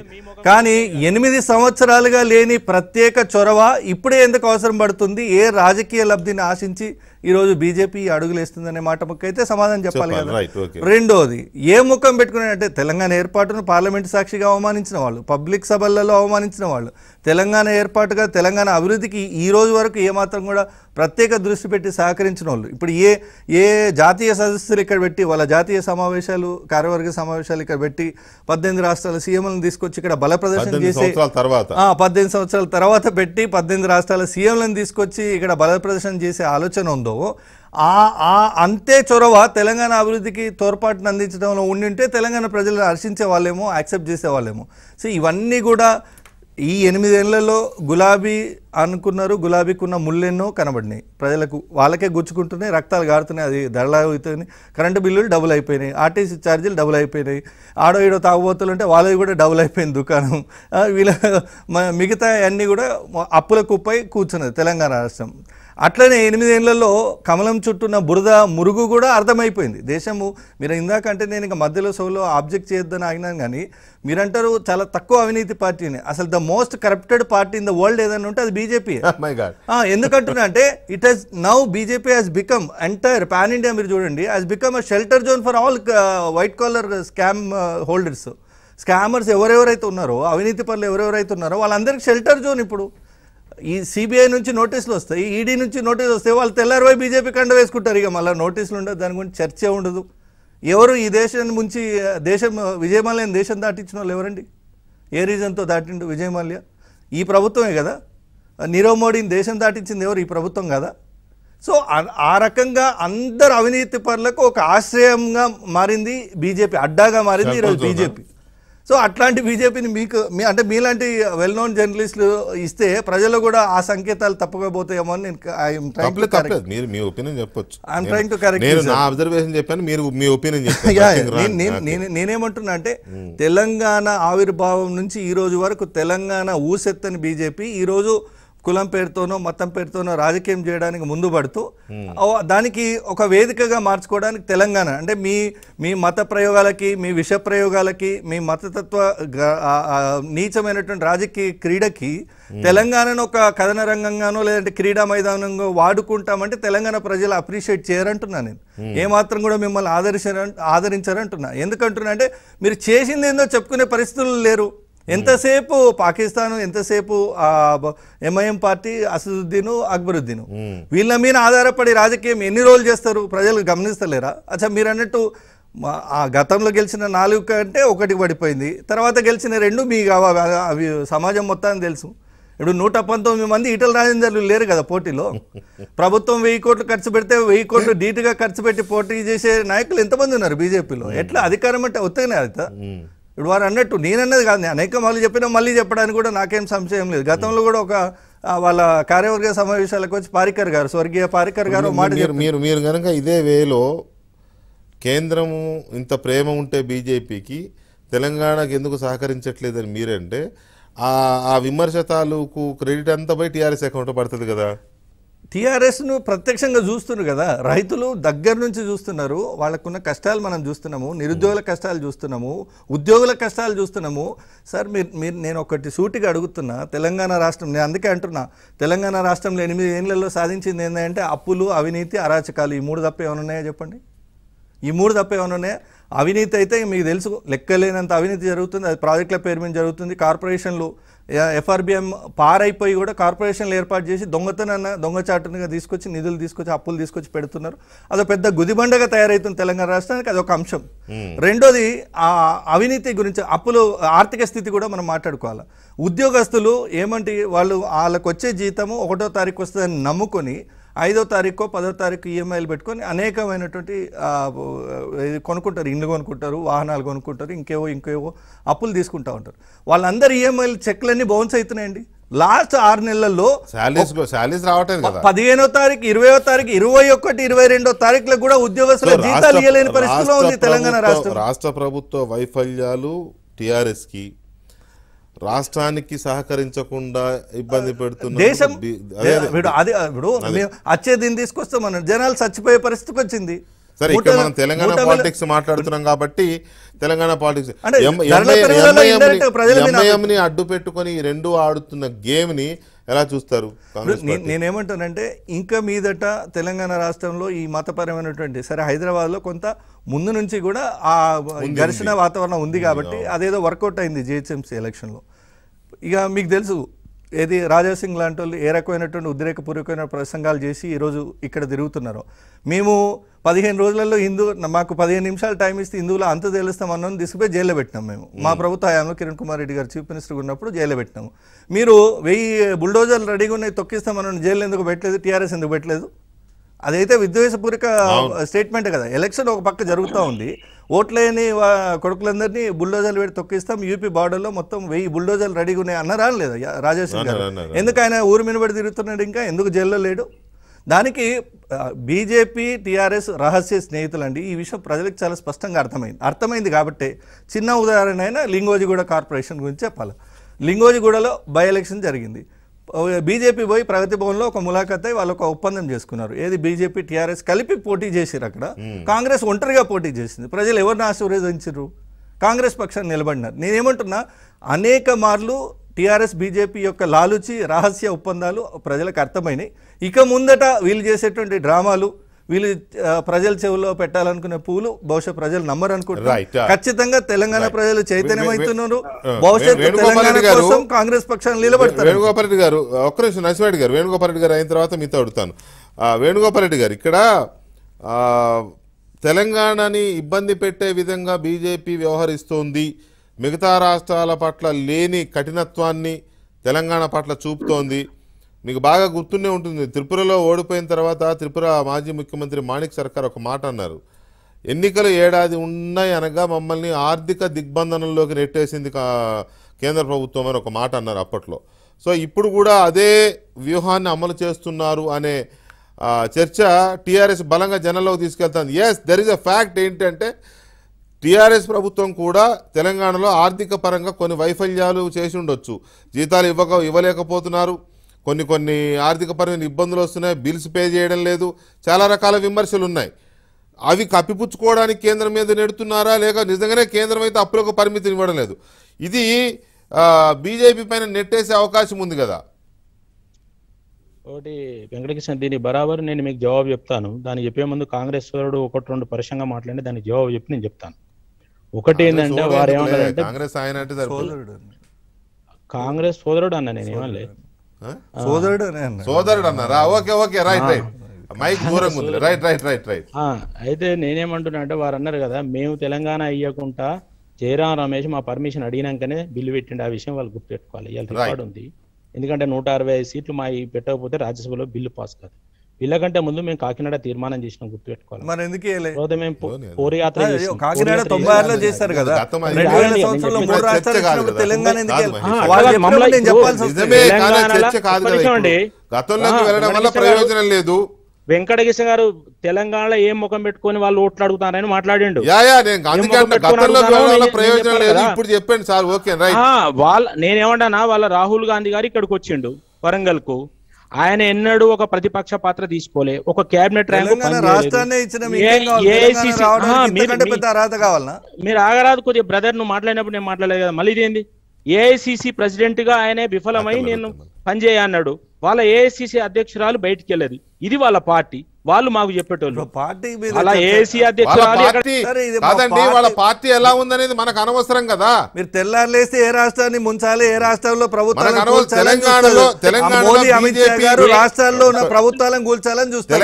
కానీ ఎనిమిది సంవత్సరాలుగా లేని ప్రత్యేక చొరవ ఇప్పుడే ఎందుకు అవసరం పడుతుంది? ఏ రాజకీయ లబ్ధిని ఆశించి ఈరోజు బీజేపీ అడుగులేస్తుందనే మాట ముక్కైతే సమాధానం చెప్పాలి కదా. రెండోది ఏ ముఖం పెట్టుకునే అంటే తెలంగాణ ఏర్పాటును పార్లమెంటు సాక్షిగా అవమానించిన వాళ్ళు, పబ్లిక్ సభలలో అవమానించిన వాళ్ళు, తెలంగాణ ఏర్పాటుగా తెలంగాణ అభివృద్ధికి ఈ రోజు వరకు ఏమాత్రం కూడా ప్రత్యేక దృష్టి పెట్టి సహకరించిన వాళ్ళు ఇప్పుడు ఏ ఏ జాతీయ సదస్సులు ఇక్కడ పెట్టి వాళ్ళ జాతీయ సమావేశాలు కార్యవర్గ సమావేశాలు ఇక్కడ పెట్టి పద్దెనిమిది రాష్ట్రాల సీఎంలను తీసుకొచ్చి ఇక్కడ బల ప్రదర్శన చేసి పద్దెనిమిది సంవత్సరాల తర్వాత పెట్టి పద్దెనిమిది రాష్ట్రాల సీఎంలను తీసుకొచ్చి ఇక్కడ బల ప్రదర్శన చేసే ఆలోచన ఉందో ఆ ఆ అంతే చొరవ తెలంగాణ అభివృద్ధికి తోడ్పాటును అందించడంలో ఉండింటే తెలంగాణ ప్రజలను హర్షించే వాళ్ళేమో, యాక్సెప్ట్ చేసేవాళ్ళేమో. సో ఇవన్నీ కూడా ఈ ఎనిమిదేళ్లలో గులాబీ అనుకున్నారు, గులాబీకి ఉన్న ముళ్ళెన్నో కనబడినాయి, ప్రజలకు వాళ్ళకే గుచ్చుకుంటున్నాయి, రక్తాలు గారుతున్నాయి, అది ధరలు అవుతున్నాయి, కరెంటు బిల్లులు డబుల్ అయిపోయినాయి, ఆర్టీసీ ఛార్జీలు డబుల్ అయిపోయినాయి, ఆడో ఈడో తాగుబోతులు ఉంటే వాళ్ళవి కూడా డబుల్ అయిపోయింది దుకాణం, వీళ్ళ మిగతా అన్నీ కూడా అప్పుల కుప్పై కూర్చున్నది తెలంగాణ రాష్ట్రం. అట్లనే ఎనిమిదేళ్లలో కమలం చుట్టూన్న బురద మురుగు కూడా అర్థమైపోయింది దేశము. మీరు ఇందాకంటే నేను ఇంకా మధ్యలో సోలో ఆబ్జెక్ట్ చేయొద్దని ఆగినాను, కానీ మీరంటారు చాలా తక్కువ అవినీతి పార్టీని. అసలు the most corrupted party in the world ఏదైనా ఉంటే అది బీజేపీ. ఎందుకంటున్నా అంటే it has now BJP has become entire pan India, మీరు చూడండి, has become a shelter zone for all white collar scam holders, scammers ఎవరెవరైతే ఉన్నారో, అవినీతి పనులు ఎవరెవరైతే ఉన్నారో వాళ్ళందరికీ షెల్టర్ జోన్. ఇప్పుడు ఈ సిబిఐ నుంచి నోటీసులు వస్తాయి, ఈడీ నుంచి నోటీసులు వస్తాయి, వాళ్ళు తెల్లారిపోయి బీజేపీ కండ వేసుకుంటారు. ఇక మళ్ళీ నోటీసులు ఉండదు, దాని గురించి చర్చే ఉండదు. ఎవరు ఈ దేశం నుంచి దేశం విజయమాల్యాన్ని దేశం దాటించిన వాళ్ళు ఎవరండి? ఏ రీజన్తో దాటిండు విజయమాల్యా? ఈ ప్రభుత్వమే కదా. నీరవ్ మోడీని దేశం దాటించింది ఎవరు? ఈ ప్రభుత్వం కదా. సో ఆ రకంగా అందరు అవినీతి పరులకు ఒక ఆశ్రయంగా మారింది బీజేపీ, అడ్డాగా మారింది ఈరోజు బీజేపీ. సో అట్లాంటి బీజేపీని మీకు మీ అంటే మీలాంటి వెల్ నోన్ జర్నలిస్టులు ఇస్తే ప్రజలు కూడా ఆ సంకేతాలు తప్పకపోతాయేమో అని నేను ఐఎమ్ ట్రైంగ్ టు కరెక్ట్. మీరు మీ ఒపీనియన్ చెప్పొచ్చు, ఐఎమ్ ట్రైంగ్ టు కరెక్ట్. నేను నా అబ్జర్వేషన్ చెప్పాను, మీరు మీ ఒపీనియన్ చెప్పండి. నేనేమంటున్నా అంటే తెలంగాణ ఆవిర్భావం నుంచి ఈ రోజు వరకు తెలంగాణ ఊసెత్తని బీజేపీ ఈరోజు కులం పేరుతోనో మతం పేరుతోనో రాజకీయం చేయడానికి ముందు పడుతూ దానికి ఒక వేదికగా మార్చుకోవడానికి తెలంగాణ అంటే మీ మీ మత ప్రయోగాలకి, మీ విష ప్రయోగాలకి, మీ మతతత్వ నీచమైనటువంటి రాజకీయ క్రీడకి తెలంగాణను ఒక కథన రంగంగానో లేదంటే క్రీడా మైదానంగా వాడుకుంటామంటే తెలంగాణ ప్రజలు అప్రిషియేట్ చేయరంటున్నా నేను, ఏమాత్రం కూడా మిమ్మల్ని ఆదరించారు ఆదరించారంటున్నా. ఎందుకంటున్నా అంటే మీరు చేసింది ఏందో చెప్పుకునే పరిస్థితులు లేరు. ఎంతసేపు పాకిస్తాన్, ఎంతసేపు ఎంఐఎం పార్టీ, అసదుద్దీను, అక్బరుద్దీను, వీళ్ళ మీద ఆధారపడి రాజకీయం ఎన్ని రోజులు చేస్తారు? ప్రజలు గమనిస్తలేరా? అచ్చా, మీరు అన్నట్టు ఆ గతంలో గెలిచిన నాలుగు కంటే ఒకటి పడిపోయింది, తర్వాత గెలిచిన రెండు మీ అవి సమాజం మొత్తాన్ని తెలుసు. ఇప్పుడు నూట పంతొమ్మిది మంది ఈటల రాజేందర్లు లేరు కదా పోటీలో. ప్రభుత్వం వెయ్యి కోట్లు ఖర్చు పెడితే వెయ్యి కోట్లు డీటుగా ఖర్చు పెట్టి పోటీ చేసే నాయకులు ఎంతమంది ఉన్నారు బీజేపీలో? ఎట్లా అధికారం అంటే ఒత్తిగానే అవుతా. ఇప్పుడు వారు అన్నట్టు నేనన్నది కాదు, నేను అనేక మళ్ళీ చెప్పినా మళ్ళీ చెప్పడానికి కూడా నాకేం సంశయం లేదు. గతంలో కూడా ఒక వాళ్ళ కార్యవర్గ సమావేశాలకు వచ్చి పారికర్ గారు, స్వర్గీయ పారికర్ గారు మాట, మీరు మీరు కనుక ఇదే వేలో కేంద్రము ఇంత ప్రేమ ఉంటే బీజేపీకి తెలంగాణకు ఎందుకు సహకరించట్లేదని మీరంటే ఆ విమర్శ తాలూకు క్రెడిట్ అంతా పోయి టీఆర్ఎస్ అకౌంట్ పడుతుంది కదా. టీఆర్ఎస్ను ప్రత్యక్షంగా చూస్తున్నారు కదా, రైతులు దగ్గర నుంచి చూస్తున్నారు, వాళ్ళకున్న కష్టాలు మనం చూస్తున్నాము, నిరుద్యోగుల కష్టాలు చూస్తున్నాము, ఉద్యోగుల కష్టాలు చూస్తున్నాము. సార్ మీరు మీరు నేను ఒకటి సూటిగా అడుగుతున్నా, తెలంగాణ రాష్ట్రం నేను అందుకే అంటున్నా తెలంగాణ రాష్ట్రంలో ఎనిమిది ఏళ్లలో సాధించింది ఏంటంటే అప్పులు, అవినీతి, అరాచకాలు. ఈ మూడు తప్ప ఏమైనా ఉన్నాయా చెప్పండి? ఈ మూడు తప్ప ఏమైనా ఉన్నాయా? అవినీతి అయితే మీకు తెలుసు, లెక్కలేనంత అవినీతి జరుగుతుంది, అది ప్రాజెక్టుల పేరు మీద జరుగుతుంది. కార్పొరేషన్లు ఎఫ్ఆర్బిఎం పారైపోయి కూడా కార్పొరేషన్లు ఏర్పాటు చేసి దొంగతనాన్ని దొంగచాటునిగా తీసుకొచ్చి నిధులు తీసుకొచ్చి అప్పులు తీసుకొచ్చి పెడుతున్నారు. అదొక పెద్ద గుదిబండగా తయారవుతుంది తెలంగాణ రాష్ట్రానికి, అదొక అంశం. రెండోది ఆ అవినీతి గురించి, అప్పులు, ఆర్థిక స్థితి కూడా మనం మాట్లాడుకోవాలి. ఉద్యోగస్తులు ఏమంటే వాళ్ళు వాళ్ళకు వచ్చే జీతము ఒకటో తారీఖు వస్తుందని నమ్ముకొని ఐదో తారీఖు పదో తారీఖు ఈఎంఐలు పెట్టుకొని అనేకమైనటువంటి కొనుక్కుంటారు, ఇండ్లు కొనుక్కుంటారు, వాహనాలు కొనుక్కుంటారు, ఇంకేవో ఇంకేవో అప్పులు తీసుకుంటూ ఉంటారు. వాళ్ళందరూ ఈఎంఐలు చెక్లన్నీ బౌన్స్ అవుతున్నాయండి. లాస్ట్ ఆరు నెలల్లో పదిహేనో తారీఖు, ఇరవయో తారీఖు, ఇరవై ఒకటి, ఇరవై రెండో తారీఖులకు కూడా ఉద్యోగస్తుల జీతాలు ఇవ్వలేని పరిస్థితిలో ఉంది తెలంగాణ రాష్ట్రం. రాష్ట్ర ప్రభుత్వ వైఫల్యాలు టీఆర్ఎస్కి, రాష్ట్రానికి సహకరించకుండా ఇబ్బంది పెడుతున్నారు దేశం వీడు అది వీడు అచ్చేదిని తీసుకొస్తే మన జనాలు చచ్చిపోయే పరిస్థితికి వచ్చింది సరే ఇక్కడ మనం తెలంగాణ పాలిటిక్స్ మాట్లాడుతున్నాం కాబట్టి తెలంగాణ పాలిటిక్స్ ఎంఐఎంని అడ్డు పెట్టుకొని రెండు ఆడుతున్న గేమ్ ని ఎలా చూస్తారు నేను ఏమంటానంటే ఇంకా మీదట తెలంగాణ రాష్ట్రంలో ఈ మతపరమైనటువంటి సరే హైదరాబాద్ లో కొంత ముందు నుంచి కూడా ఆ ఘర్షణ వాతావరణం ఉంది కాబట్టి అదేదో వర్కౌట్ అయింది జేహెచ్ఎంసీ ఎలక్షన్ లో ఇక మీకు తెలుసు ఏది రాజాసింగ్ లాంటి వాళ్ళు ఏ రకమైనటువంటి ఉద్రేకపూర్వకమైన ప్రసంగాలు చేసి ఈరోజు ఇక్కడ తిరుగుతున్నారు మేము పదిహేను రోజులలో హిందూ మాకు పదిహేను నిమిషాలు టైం ఇస్తే హిందువులు అంత తేలుస్తామన్న తీసుకుపోయి జైల్లో పెట్టినాం మేము మా ప్రభుత్వ హయాంలో కిరణ్ కుమార్ రెడ్డి గారు చీఫ్ మినిస్టర్ ఉన్నప్పుడు జైల్లో పెట్టినాము మీరు వెయ్యి బుల్డోజర్లు రెడీగా ఉన్నాయి తొక్కిస్తామన్న జైలు ఎందుకు పెట్టలేదు టీఆర్ఎస్ ఎందుకు పెట్టలేదు అదైతే విద్వేషపూర్వక స్టేట్మెంట్ కదా ఎలక్షన్ ఒక పక్క జరుగుతూ ఉంది ఓట్లేని కొడుకులందరినీ బుల్డోజర్లు పెట్టి తొక్కిస్తాం యూపీ బార్డర్లో మొత్తం వెయ్యి బుల్డోజర్లు రెడీగా ఉన్నాయి అన్నారా లేదా రాజేశ్వర్ గారు ఎందుకు ఆయన ఊరు మినబడి తిరుగుతున్నాడు ఇంకా ఎందుకు జైల్లో లేడు దానికి బీజేపీ టీఆర్ఎస్ రహస్య స్నేహితులండి ఈ విషయం ప్రజలకు చాలా స్పష్టంగా అర్థమైంది అర్థమైంది కాబట్టి చిన్న ఉదాహరణ అయినా లింగోజిగూడ కార్పొరేషన్ గురించి చెప్పాలి లింగోజిగూడలో బై ఎలక్షన్ జరిగింది బీజేపీ పోయి ప్రగతి భవన్లో ఒక ములాఖత్ అయి వాళ్ళు ఒక ఒప్పందం చేసుకున్నారు ఏది బీజేపీ టీఆర్ఎస్ కలిపి పోటీ చేసిరు అక్కడ కాంగ్రెస్ ఒంటరిగా పోటీ చేసింది ప్రజలు ఎవరిని ఆశీర్వదించారు కాంగ్రెస్ పక్షాన్ని నిలబడినారు నేనేమంటున్నా అనేక మార్లు టీఆర్ఎస్ బీజేపీ యొక్క లాలుచి రహస్య ఒప్పందాలు ప్రజలకు అర్థమైనాయి ఇక ముందట వీళ్ళు చేసేటువంటి డ్రామాలు వీళ్ళు ప్రజల చెవుల్లో పెట్టాలనుకునే పూలు బహుశా ప్రజలు నమ్మరు అనుకుంటున్నారు ఖచ్చితంగా తెలంగాణ ప్రజలు చైతన్యం అవుతున్నారు భవిష్యత్తు తెలంగాణ కోసం కాంగ్రెస్ పక్షాన్ని నిలబడతారు వేణుగోపాల్ రెడ్డి గారు ఒక్క నిమిషం నరసింహారెడ్డి గారు వేణుగోపాల్ రెడ్డి గారు అయిన తర్వాత మీతో అడుగుతాను వేణుగోపాల్ రెడ్డి గారు ఇక్కడ తెలంగాణని ఇబ్బంది పెట్టే విధంగా బీజేపీ వ్యవహరిస్తోంది మిగతా రాష్ట్రాల పట్ల లేని కఠినత్వాన్ని తెలంగాణ పట్ల చూపుతోంది మీకు బాగా గుర్తునే ఉంటుంది త్రిపురలో ఓడిపోయిన తర్వాత త్రిపుర మాజీ ముఖ్యమంత్రి మాణిక్ సర్కార్ ఒక మాట అన్నారు ఎన్నికలు ఏడాది ఉన్నాయి అనగా మమ్మల్ని ఆర్థిక దిగ్బంధనంలోకి నెట్టేసింది కేంద్ర ప్రభుత్వం అని ఒక మాట అన్నారు అప్పట్లో సో ఇప్పుడు కూడా అదే వ్యూహాన్ని అమలు చేస్తున్నారు అనే చర్చ టీఆర్ఎస్ బలంగా జనంలోకి తీసుకెళ్తాను yes there is a fact ఏంటంటే టీఆర్ఎస్ ప్రభుత్వం కూడా తెలంగాణలో ఆర్థిక పరంగా కొన్ని వైఫల్యాలు చేసి ఉండొచ్చు జీతాలు ఇవ్వక ఇవ్వలేకపోతున్నారు కొన్ని కొన్ని ఆర్థికపరమైన ఇబ్బందులు వస్తున్నాయి బిల్స్ పే చేయడం లేదు చాలా రకాల విమర్శలు ఉన్నాయి అవి కప్పిపుచ్చుకోవడానికి కేంద్రం మీద నెడుతున్నారా లేక నిజంగానే కేంద్రం అయితే అప్పులకు పరిమితిని ఇవ్వడం లేదు ఇది బీజేపీ పైన నెట్టేసే అవకాశం ఉంది కదా ఒకటి వెంకటకృష్ణ దీని బరాబర్ నేను మీకు జవాబు చెప్తాను దాన్ని చెప్పే ముందు కాంగ్రెస్ వారు ఒకటి రెండు పరుషంగా మాట్లాడి దాని జవాబు చెప్పి నేను చెప్తాను ఒకటి ఏంటంటే వారు ఏమన్నారంటే కాంగ్రెస్ ఆయన అంటే కాంగ్రెస్ సోదరుడు అన్న నేను ఏమలే అయితే నేనేమంటున్నా అంటే వారు అన్నారు కదా మేము తెలంగాణ అయ్యకుండా జయరాం రమేష్ మా పర్మిషన్ అడిగినాకనే బిల్లు పెట్టిండే ఆ విషయం వాళ్ళు గుర్తు పెట్టుకోవాలి వీళ్ళ రికార్డు ఉంది ఎందుకంటే నూట అరవై ఐదు సీట్లు మా పెట్టకపోతే రాజ్యసభలో బిల్లు పాస్ కాదు వీళ్ళకంటే ముందు మేము కాకినాడ తీర్మానం చేసినాం గుర్తు పెట్టుకోవాలి వెంకటకృష్ణ గారు తెలంగాణలో ఏం ముఖం పెట్టుకుని వాళ్ళు ఓట్లు అడుగుతారని మాట్లాడిండు వాళ్ళ నేనేమంటానా వాళ్ళ రాహుల్ గాంధీ గారు ఇక్కడికి వచ్చిండు వరంగల్ కు ఆయన ఎన్నడూ ఒక ప్రతిపక్ష పాత్ర తీసుకోలే ఒక కేబినెట్ మీరు ఆగరాదు కొద్దిగా బ్రదర్ నువ్వు మాట్లాడినప్పుడు నేను మాట్లాడలేదు కదా మళ్ళీ ఇదేంది ఏఐసిసి ప్రెసిడెంట్ గా ఆయన విఫలమై నేను పనిచేయ అన్నాడు వాళ్ళ ఏఐసిసి అధ్యక్షురాలు బయటికి వెళ్ళేది ఇది వాళ్ళ పార్టీ వాళ్ళు మాకు చెప్పేటోళ్ళు పార్టీ ఎలా ఉందనేది మనకు అనవసరం కదా మీరు తెల్లారులేసి ఏ రాష్ట్రాన్ని ముంచాలి ఏ రాష్ట్రంలో ప్రభుత్వాలు రాష్ట్రాల్లో ఉన్న ప్రభుత్వాలను కూల్చాలని చూస్తారు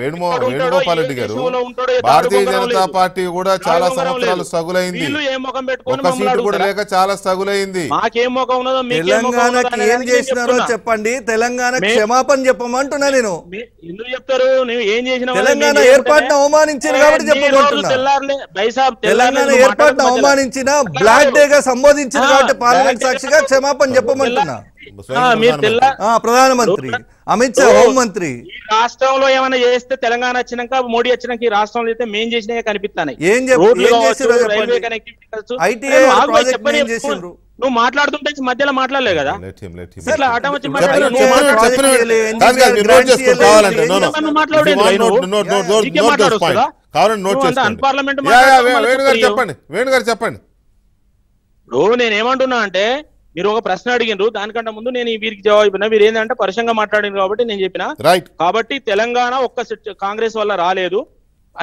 వేణుగోపాల్ రెడ్డి గారు భారతీయ జనతా పార్టీ కూడా చాలా సంవత్సరాలు సగులైంది ఒక సీటు కూడా లేక చాలా సగులైంది తెలంగాణకి ఏం చేసినారో చెప్పండి తెలంగాణ క్షమాపణ చెప్పమంటున్నా నేను ఎందుకు చెప్తారు నేను ఏం చేసినా తెలంగాణ ఏర్పాటును అవమానించిన కాబట్టి చెప్పమంటున్నా తెలంగాణ ఏర్పాటును అవమానించిన బ్లాక్ డే గా సంబోధించిన కాబట్టి పార్లమెంట్ సాక్షిగా క్షమాపణ చెప్పమంటున్నా प्रधानमंत्री अमित షా హోం మంత్రి राष्ट्रीय मोडी राष्ट्रीय मेन कनेक्टिविटी प्रश्न अडिगिनरु दानिकंटे मुंदु वीरिकि जवाबु इव्वना परिशंगा माट्लाडिनरु कांग्रेस वल्ल रालेदु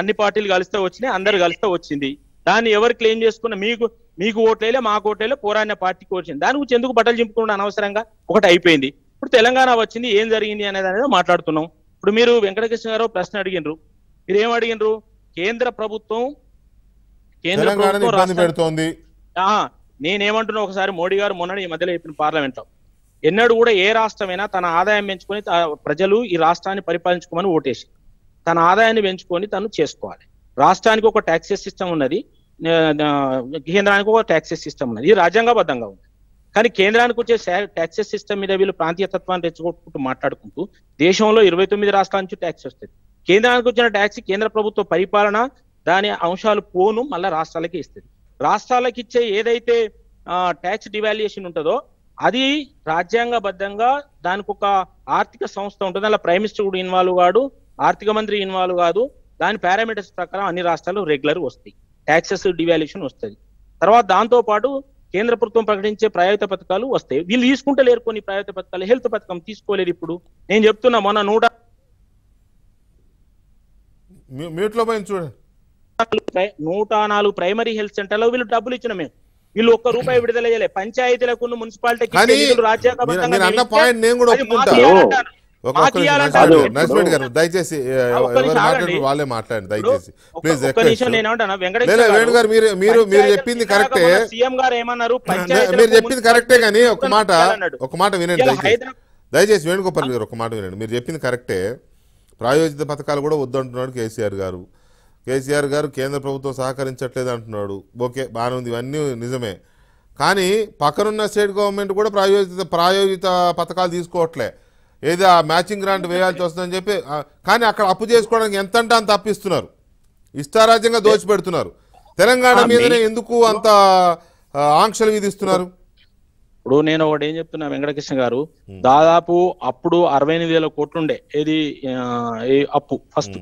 अन्नि पार्टीलु कलिस्ते वच्चिनायि अंदरु कलिस्ते वच्चिंदि दानिनि एवर क्लेम चेसुकुन्न मीकु మీకు ఓట్లేలే మాకు ఓట్లేలే పోరాడిన పార్టీకి వచ్చింది దాని గురించి ఎందుకు బట్టలు చింపుకున్నాడు అనవసరంగా ఒకటి అయిపోయింది ఇప్పుడు తెలంగాణ వచ్చింది ఏం జరిగింది అనేది అనేది మాట్లాడుతున్నాం ఇప్పుడు మీరు వెంకటకృష్ణ గారు ప్రశ్న అడిగినరు మీరు ఏమ అడిగినరు కేంద్ర ప్రభుత్వం కేంద్ర ప్రభుత్వం ఇబ్బంది పెడుతోంది ఆ నేను ఏమంటున్నా ఒకసారి మోడీ గారు మొన్న ఈ మధ్యలో చెప్పిన పార్లమెంట్ లో ఎన్నడు కూడా ఏ రాష్ట్రమైనా తన ఆదాయం పెంచుకొని ప్రజలు ఈ రాష్ట్రాన్ని పరిపాలించుకోమని ఓటేసి తన ఆదాయాన్ని పెంచుకొని తను చేసుకోవాలి రాష్ట్రానికి ఒక టాక్సెస్ సిస్టం ఉన్నది కేంద్రానికి టాక్సెస్ సిస్టమ్ ఉన్నది రాజ్యాంగబద్ధంగా ఉంది కానీ కేంద్రానికి వచ్చే టాక్సెస్ సిస్టమ్ మీద వీళ్ళు ప్రాంతీయ తత్వాన్ని రెచ్చగొట్టుకుంటూ మాట్లాడుకుంటూ దేశంలో ఇరవై తొమ్మిది రాష్ట్రాల నుంచి టాక్స్ వస్తుంది కేంద్రానికి వచ్చిన టాక్స్ కేంద్ర ప్రభుత్వ పరిపాలన దాని అంశాలు పోను మళ్ళీ రాష్ట్రాలకి ఇస్తుంది రాష్ట్రాలకి ఇచ్చే ఏదైతే టాక్స్ డివాల్యుయేషన్ ఉంటదో అది రాజ్యాంగబద్ధంగా దానికి ఒక ఆర్థిక సంస్థ ఉంటుంది అలా ప్రైమ్ మినిస్టర్ కూడా ఇన్వాల్వ్ కాదు ఆర్థిక మంత్రి ఇన్వాల్వ్ కాదు దాని పారామీటర్స్ ప్రకారం అన్ని రాష్ట్రాలు రెగ్యులర్ వస్తాయి टैक्सेस डिवाल्युएशन वस्तुंदी तर्वात दांतो पाटु केंद्र प्रभुत्वं प्रकटिंचे प्रायोजित पथकालु वस्तायि वील्लु तीसुकुंटलेरु कोन्नि प्रायोजित पथकालु हेल्थ पथकं तीसुकोलेरु इप्पुडु नेनु चेप्तुन्ना मन नूट म्यूट लो पैन चूडंडी నూట నాలుగు प्राइमरी हेल्थ सेंटर्लो वील्लु डब्बुलु इच्चिना मेमु वील्लु ఒక్క రూపాయి విడుదల చేయలే పంచాయతీలకు మున్సిపాలిటీకి నిధులు రాజ్యాంగబద్ధంగా నేను అన్న పాయింట్ నేను కూడా ఒప్పుకుంటా దయచేసి వేణుగోపాల్ గారు ఒక మాట వినండి మీరు చెప్పింది కరెక్టే ప్రాయోజిత పథకాలు కూడా వద్దంటున్నాడు కేసీఆర్ గారు కేసీఆర్ గారు కేంద్ర ప్రభుత్వం సహకరించట్లేదు అంటున్నాడు ఓకే బాగానే ఉంది ఇవన్నీ నిజమే కానీ పక్కనున్న స్టేట్ గవర్నమెంట్ కూడా ప్రాయోజిత ప్రాయోజిత పథకాలు తీసుకోవట్లే ఏదో ఆ మ్యాచింగ్ గ్రాంట్ వేయాల్సి వస్తుందని చెప్పి కానీ అక్కడ అప్పు చేసుకోవడానికి ఎంత అంటే అంత అప్పు ఇస్తున్నారు ఇష్టారాజ్యంగా దోచిపెడుతున్నారు తెలంగాణ మీదనే ఎందుకు అంత ఆంక్షలు విధిస్తున్నారు ఇప్పుడు నేను ఒకటి ఏం చెప్తున్నా వెంకటకృష్ణ గారు దాదాపు అప్పుడు అరవై ఎనిమిది వేల కోట్లు ఉండే ఏది అప్పు ఫస్ట్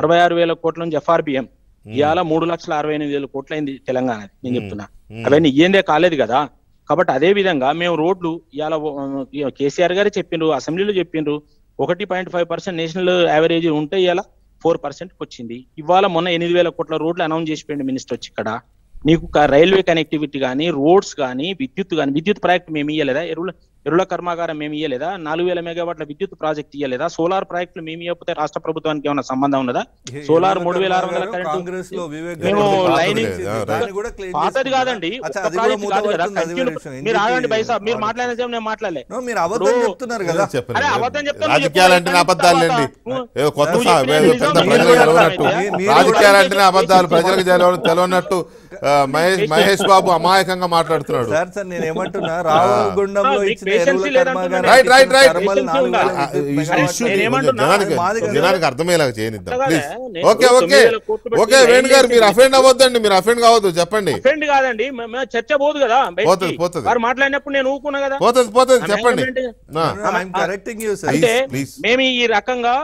అరవై ఆరు వేల కోట్ల నుంచి ఎఫ్ఆర్బిఎం ఇవాళ మూడు లక్షల అరవై ఎనిమిది వేల కోట్లు అయింది తెలంగాణ నేను చెప్తున్నా అవన్నీ ఇయ్యందే కాలేదు కదా కాబట్టి అదే విధంగా మేము రోడ్లు ఇవాళ కేసీఆర్ గారే చెప్పిండ్రు అసెంబ్లీలో చెప్పిండ్రు ఒకటి point five percent national average ఉంటే ఇవాళ ఫోర్ పర్సెంట్కి వచ్చింది ఇవాళ మొన్న ఎనిమిది వేల కోట్ల రోడ్లు అనౌన్స్ చేసిపోయింది మినిస్టర్ వచ్చి ఇక్కడ నీకు రైల్వే కనెక్టివిటీ కానీ రోడ్స్ కానీ విద్యుత్ కానీ విద్యుత్ ప్రాజెక్ట్ మేము ఇయ్యలేదా ఎరువుల ఎరువుల కర్మాగారం మేము ఇయ్యలేదా నాలుగు వేల మెగావాట్ల విద్యుత్ ప్రాజెక్ట్ ఇయ్యలేదా సోలార్ ప్రాజెక్టులు మేము ఇవ్వకపోతే రాష్ట్ర ప్రభుత్వానికి ఏమైనా సంబంధం ఉన్నదా సోలార్ మూడు వేల ఆరు వందల కరెంట్ పాతది కాదండి మీరు ఆగండి పైసా మీరు మాట్లాడిన సేపు నేను మాట్లాడలే అబద్ధం చెప్తున్నారు మహేష్ మహేష్ బాబు అమాయకంగా మాట్లాడుతున్నాడు జనానికి అర్థమయ్యేలాగా చేయనిద్దాం ఓకే ఓకే ఓకే వేణు గారు మీరు అఫెండ్ అవ్వద్దండి మీరు అఫెండ్ కావద్దు చెప్పండి అఫెండ్ కాదండి చర్చ పోదు కదా పోతుంది పోతుంది వారు మాట్లాడినప్పుడు నేను ఊరుకున్నా కదా పోతుంది పోతుంది చెప్పండి అంటే మేము ఈ రకంగా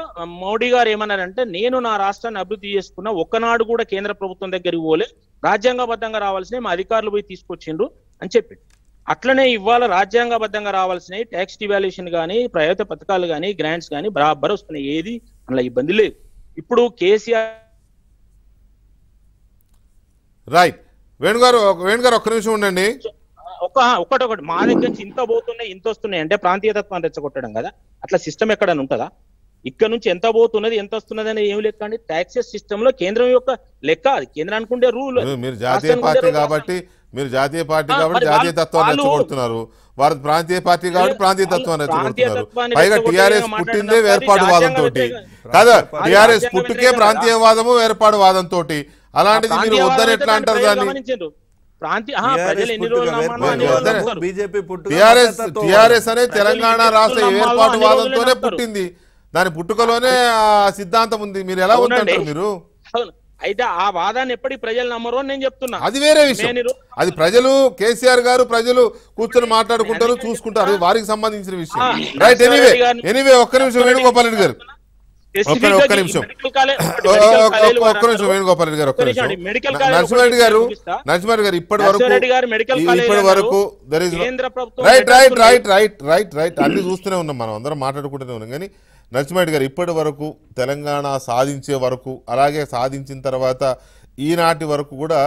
మోడీ గారు ఏమన్నారంటే నేను నా రాష్ట్రాన్ని అభివృద్ధి చేసుకున్న ఒక్కనాడు కూడా కేంద్ర ప్రభుత్వం దగ్గరికి పోలే రాజ్యాంగబద్ధంగా రావాల్సినవి మా అధికారులు పోయి తీసుకొచ్చిండ్రు అని చెప్పి అట్లనే ఇవాళ రాజ్యాంగబద్ధంగా రావాల్సినవి ట్యాక్స్ డివాల్యుయేషన్ కానీ ప్రయోజన పథకాలు కానీ గ్రాంట్స్ కానీ బరాబర్ వస్తున్నాయి ఏది అందులో ఇబ్బంది లేదు ఇప్పుడు కేసీఆర్ రైట్ వేణుగారు వేణుగారు ఒక్క నిమిషం ఉండండి ఒక ఒకటొకటి మా దగ్గర నుంచి ఇంత పోతున్నాయి ఇంత వస్తున్నాయి అంటే ప్రాంతీయ తత్వాన్ని రెచ్చగొట్టడం కదా అట్లా సిస్టమ్ ఎక్కడైనా ఉంటుందా ఇక్కడ నుంచి ఎంత పోతున్నది ఎంత వస్తున్నది అనేది ఏమి లెక్క అండి టాక్సెస్ సిస్టమ్ లో కేంద్రం యొక్క లెక్క అది కేంద్రానికి ఉండే రూల్ మీరు జాతీయ పార్టీ కాబట్టి మీరు జాతీయ పార్టీ కాబట్టి జాతీయ తత్వాన్ని రెచ్చగొడుతున్నారు వారు ప్రాంతీయ పార్టీ కాబట్టి ప్రాంతీయ తత్వాన్ని రెచ్చగొడుతున్నారు పైగా టీఆర్ఎస్ పుట్టిందే వేర్పాటు వాదంతో కాదా టీఆర్ఎస్ పుట్టుకే ప్రాంతీయవాదము వేర్పాటు వాదంతో అలాంటిది మీరు వద్దని ఎట్లా అంటారు దాన్ని తెలంగాణ రాష్ట్ర ఏర్పాటువాదంతోనే పుట్టింది, దాని పుట్టుకలోనే ఆ సిద్ధాంతం ఉంది. మీరు ఎలా ఉంటారు మీరు? అయితే ఆ వాదాన్ని ఎప్పటికీ ప్రజలు నమ్మరు అని నేను చెప్తున్నా. అది వేరే విషయం, అది ప్రజలు కేసీఆర్ గారు ప్రజలు కూర్చొని మాట్లాడుకుంటారు, చూసుకుంటారు, వారికి సంబంధించిన విషయం. రైట్, ఎనీవే ఎనీవే ఒక్క నిమిషం వేణుగోపాల్ రెడ్డి గారు, ఒక్క నిమిషం ఒక్క నిమిషం వేణుగోపాల్ రెడ్డి గారు ఒక్క నిమిషం. నరసింహారెడ్డి గారు నరసింహారెడ్డి గారు ఇప్పటి వరకు right right right right right right అన్ని చూస్తూనే ఉన్నాం, మనం అందరం మాట్లాడుకుంటూనే ఉన్నాం. కానీ నరసింహారెడ్డి గారు ఇప్పటి వరకు తెలంగాణ సాధించే వరకు అలాగే సాధించిన తర్వాత ఈనాటి వరకు కూడా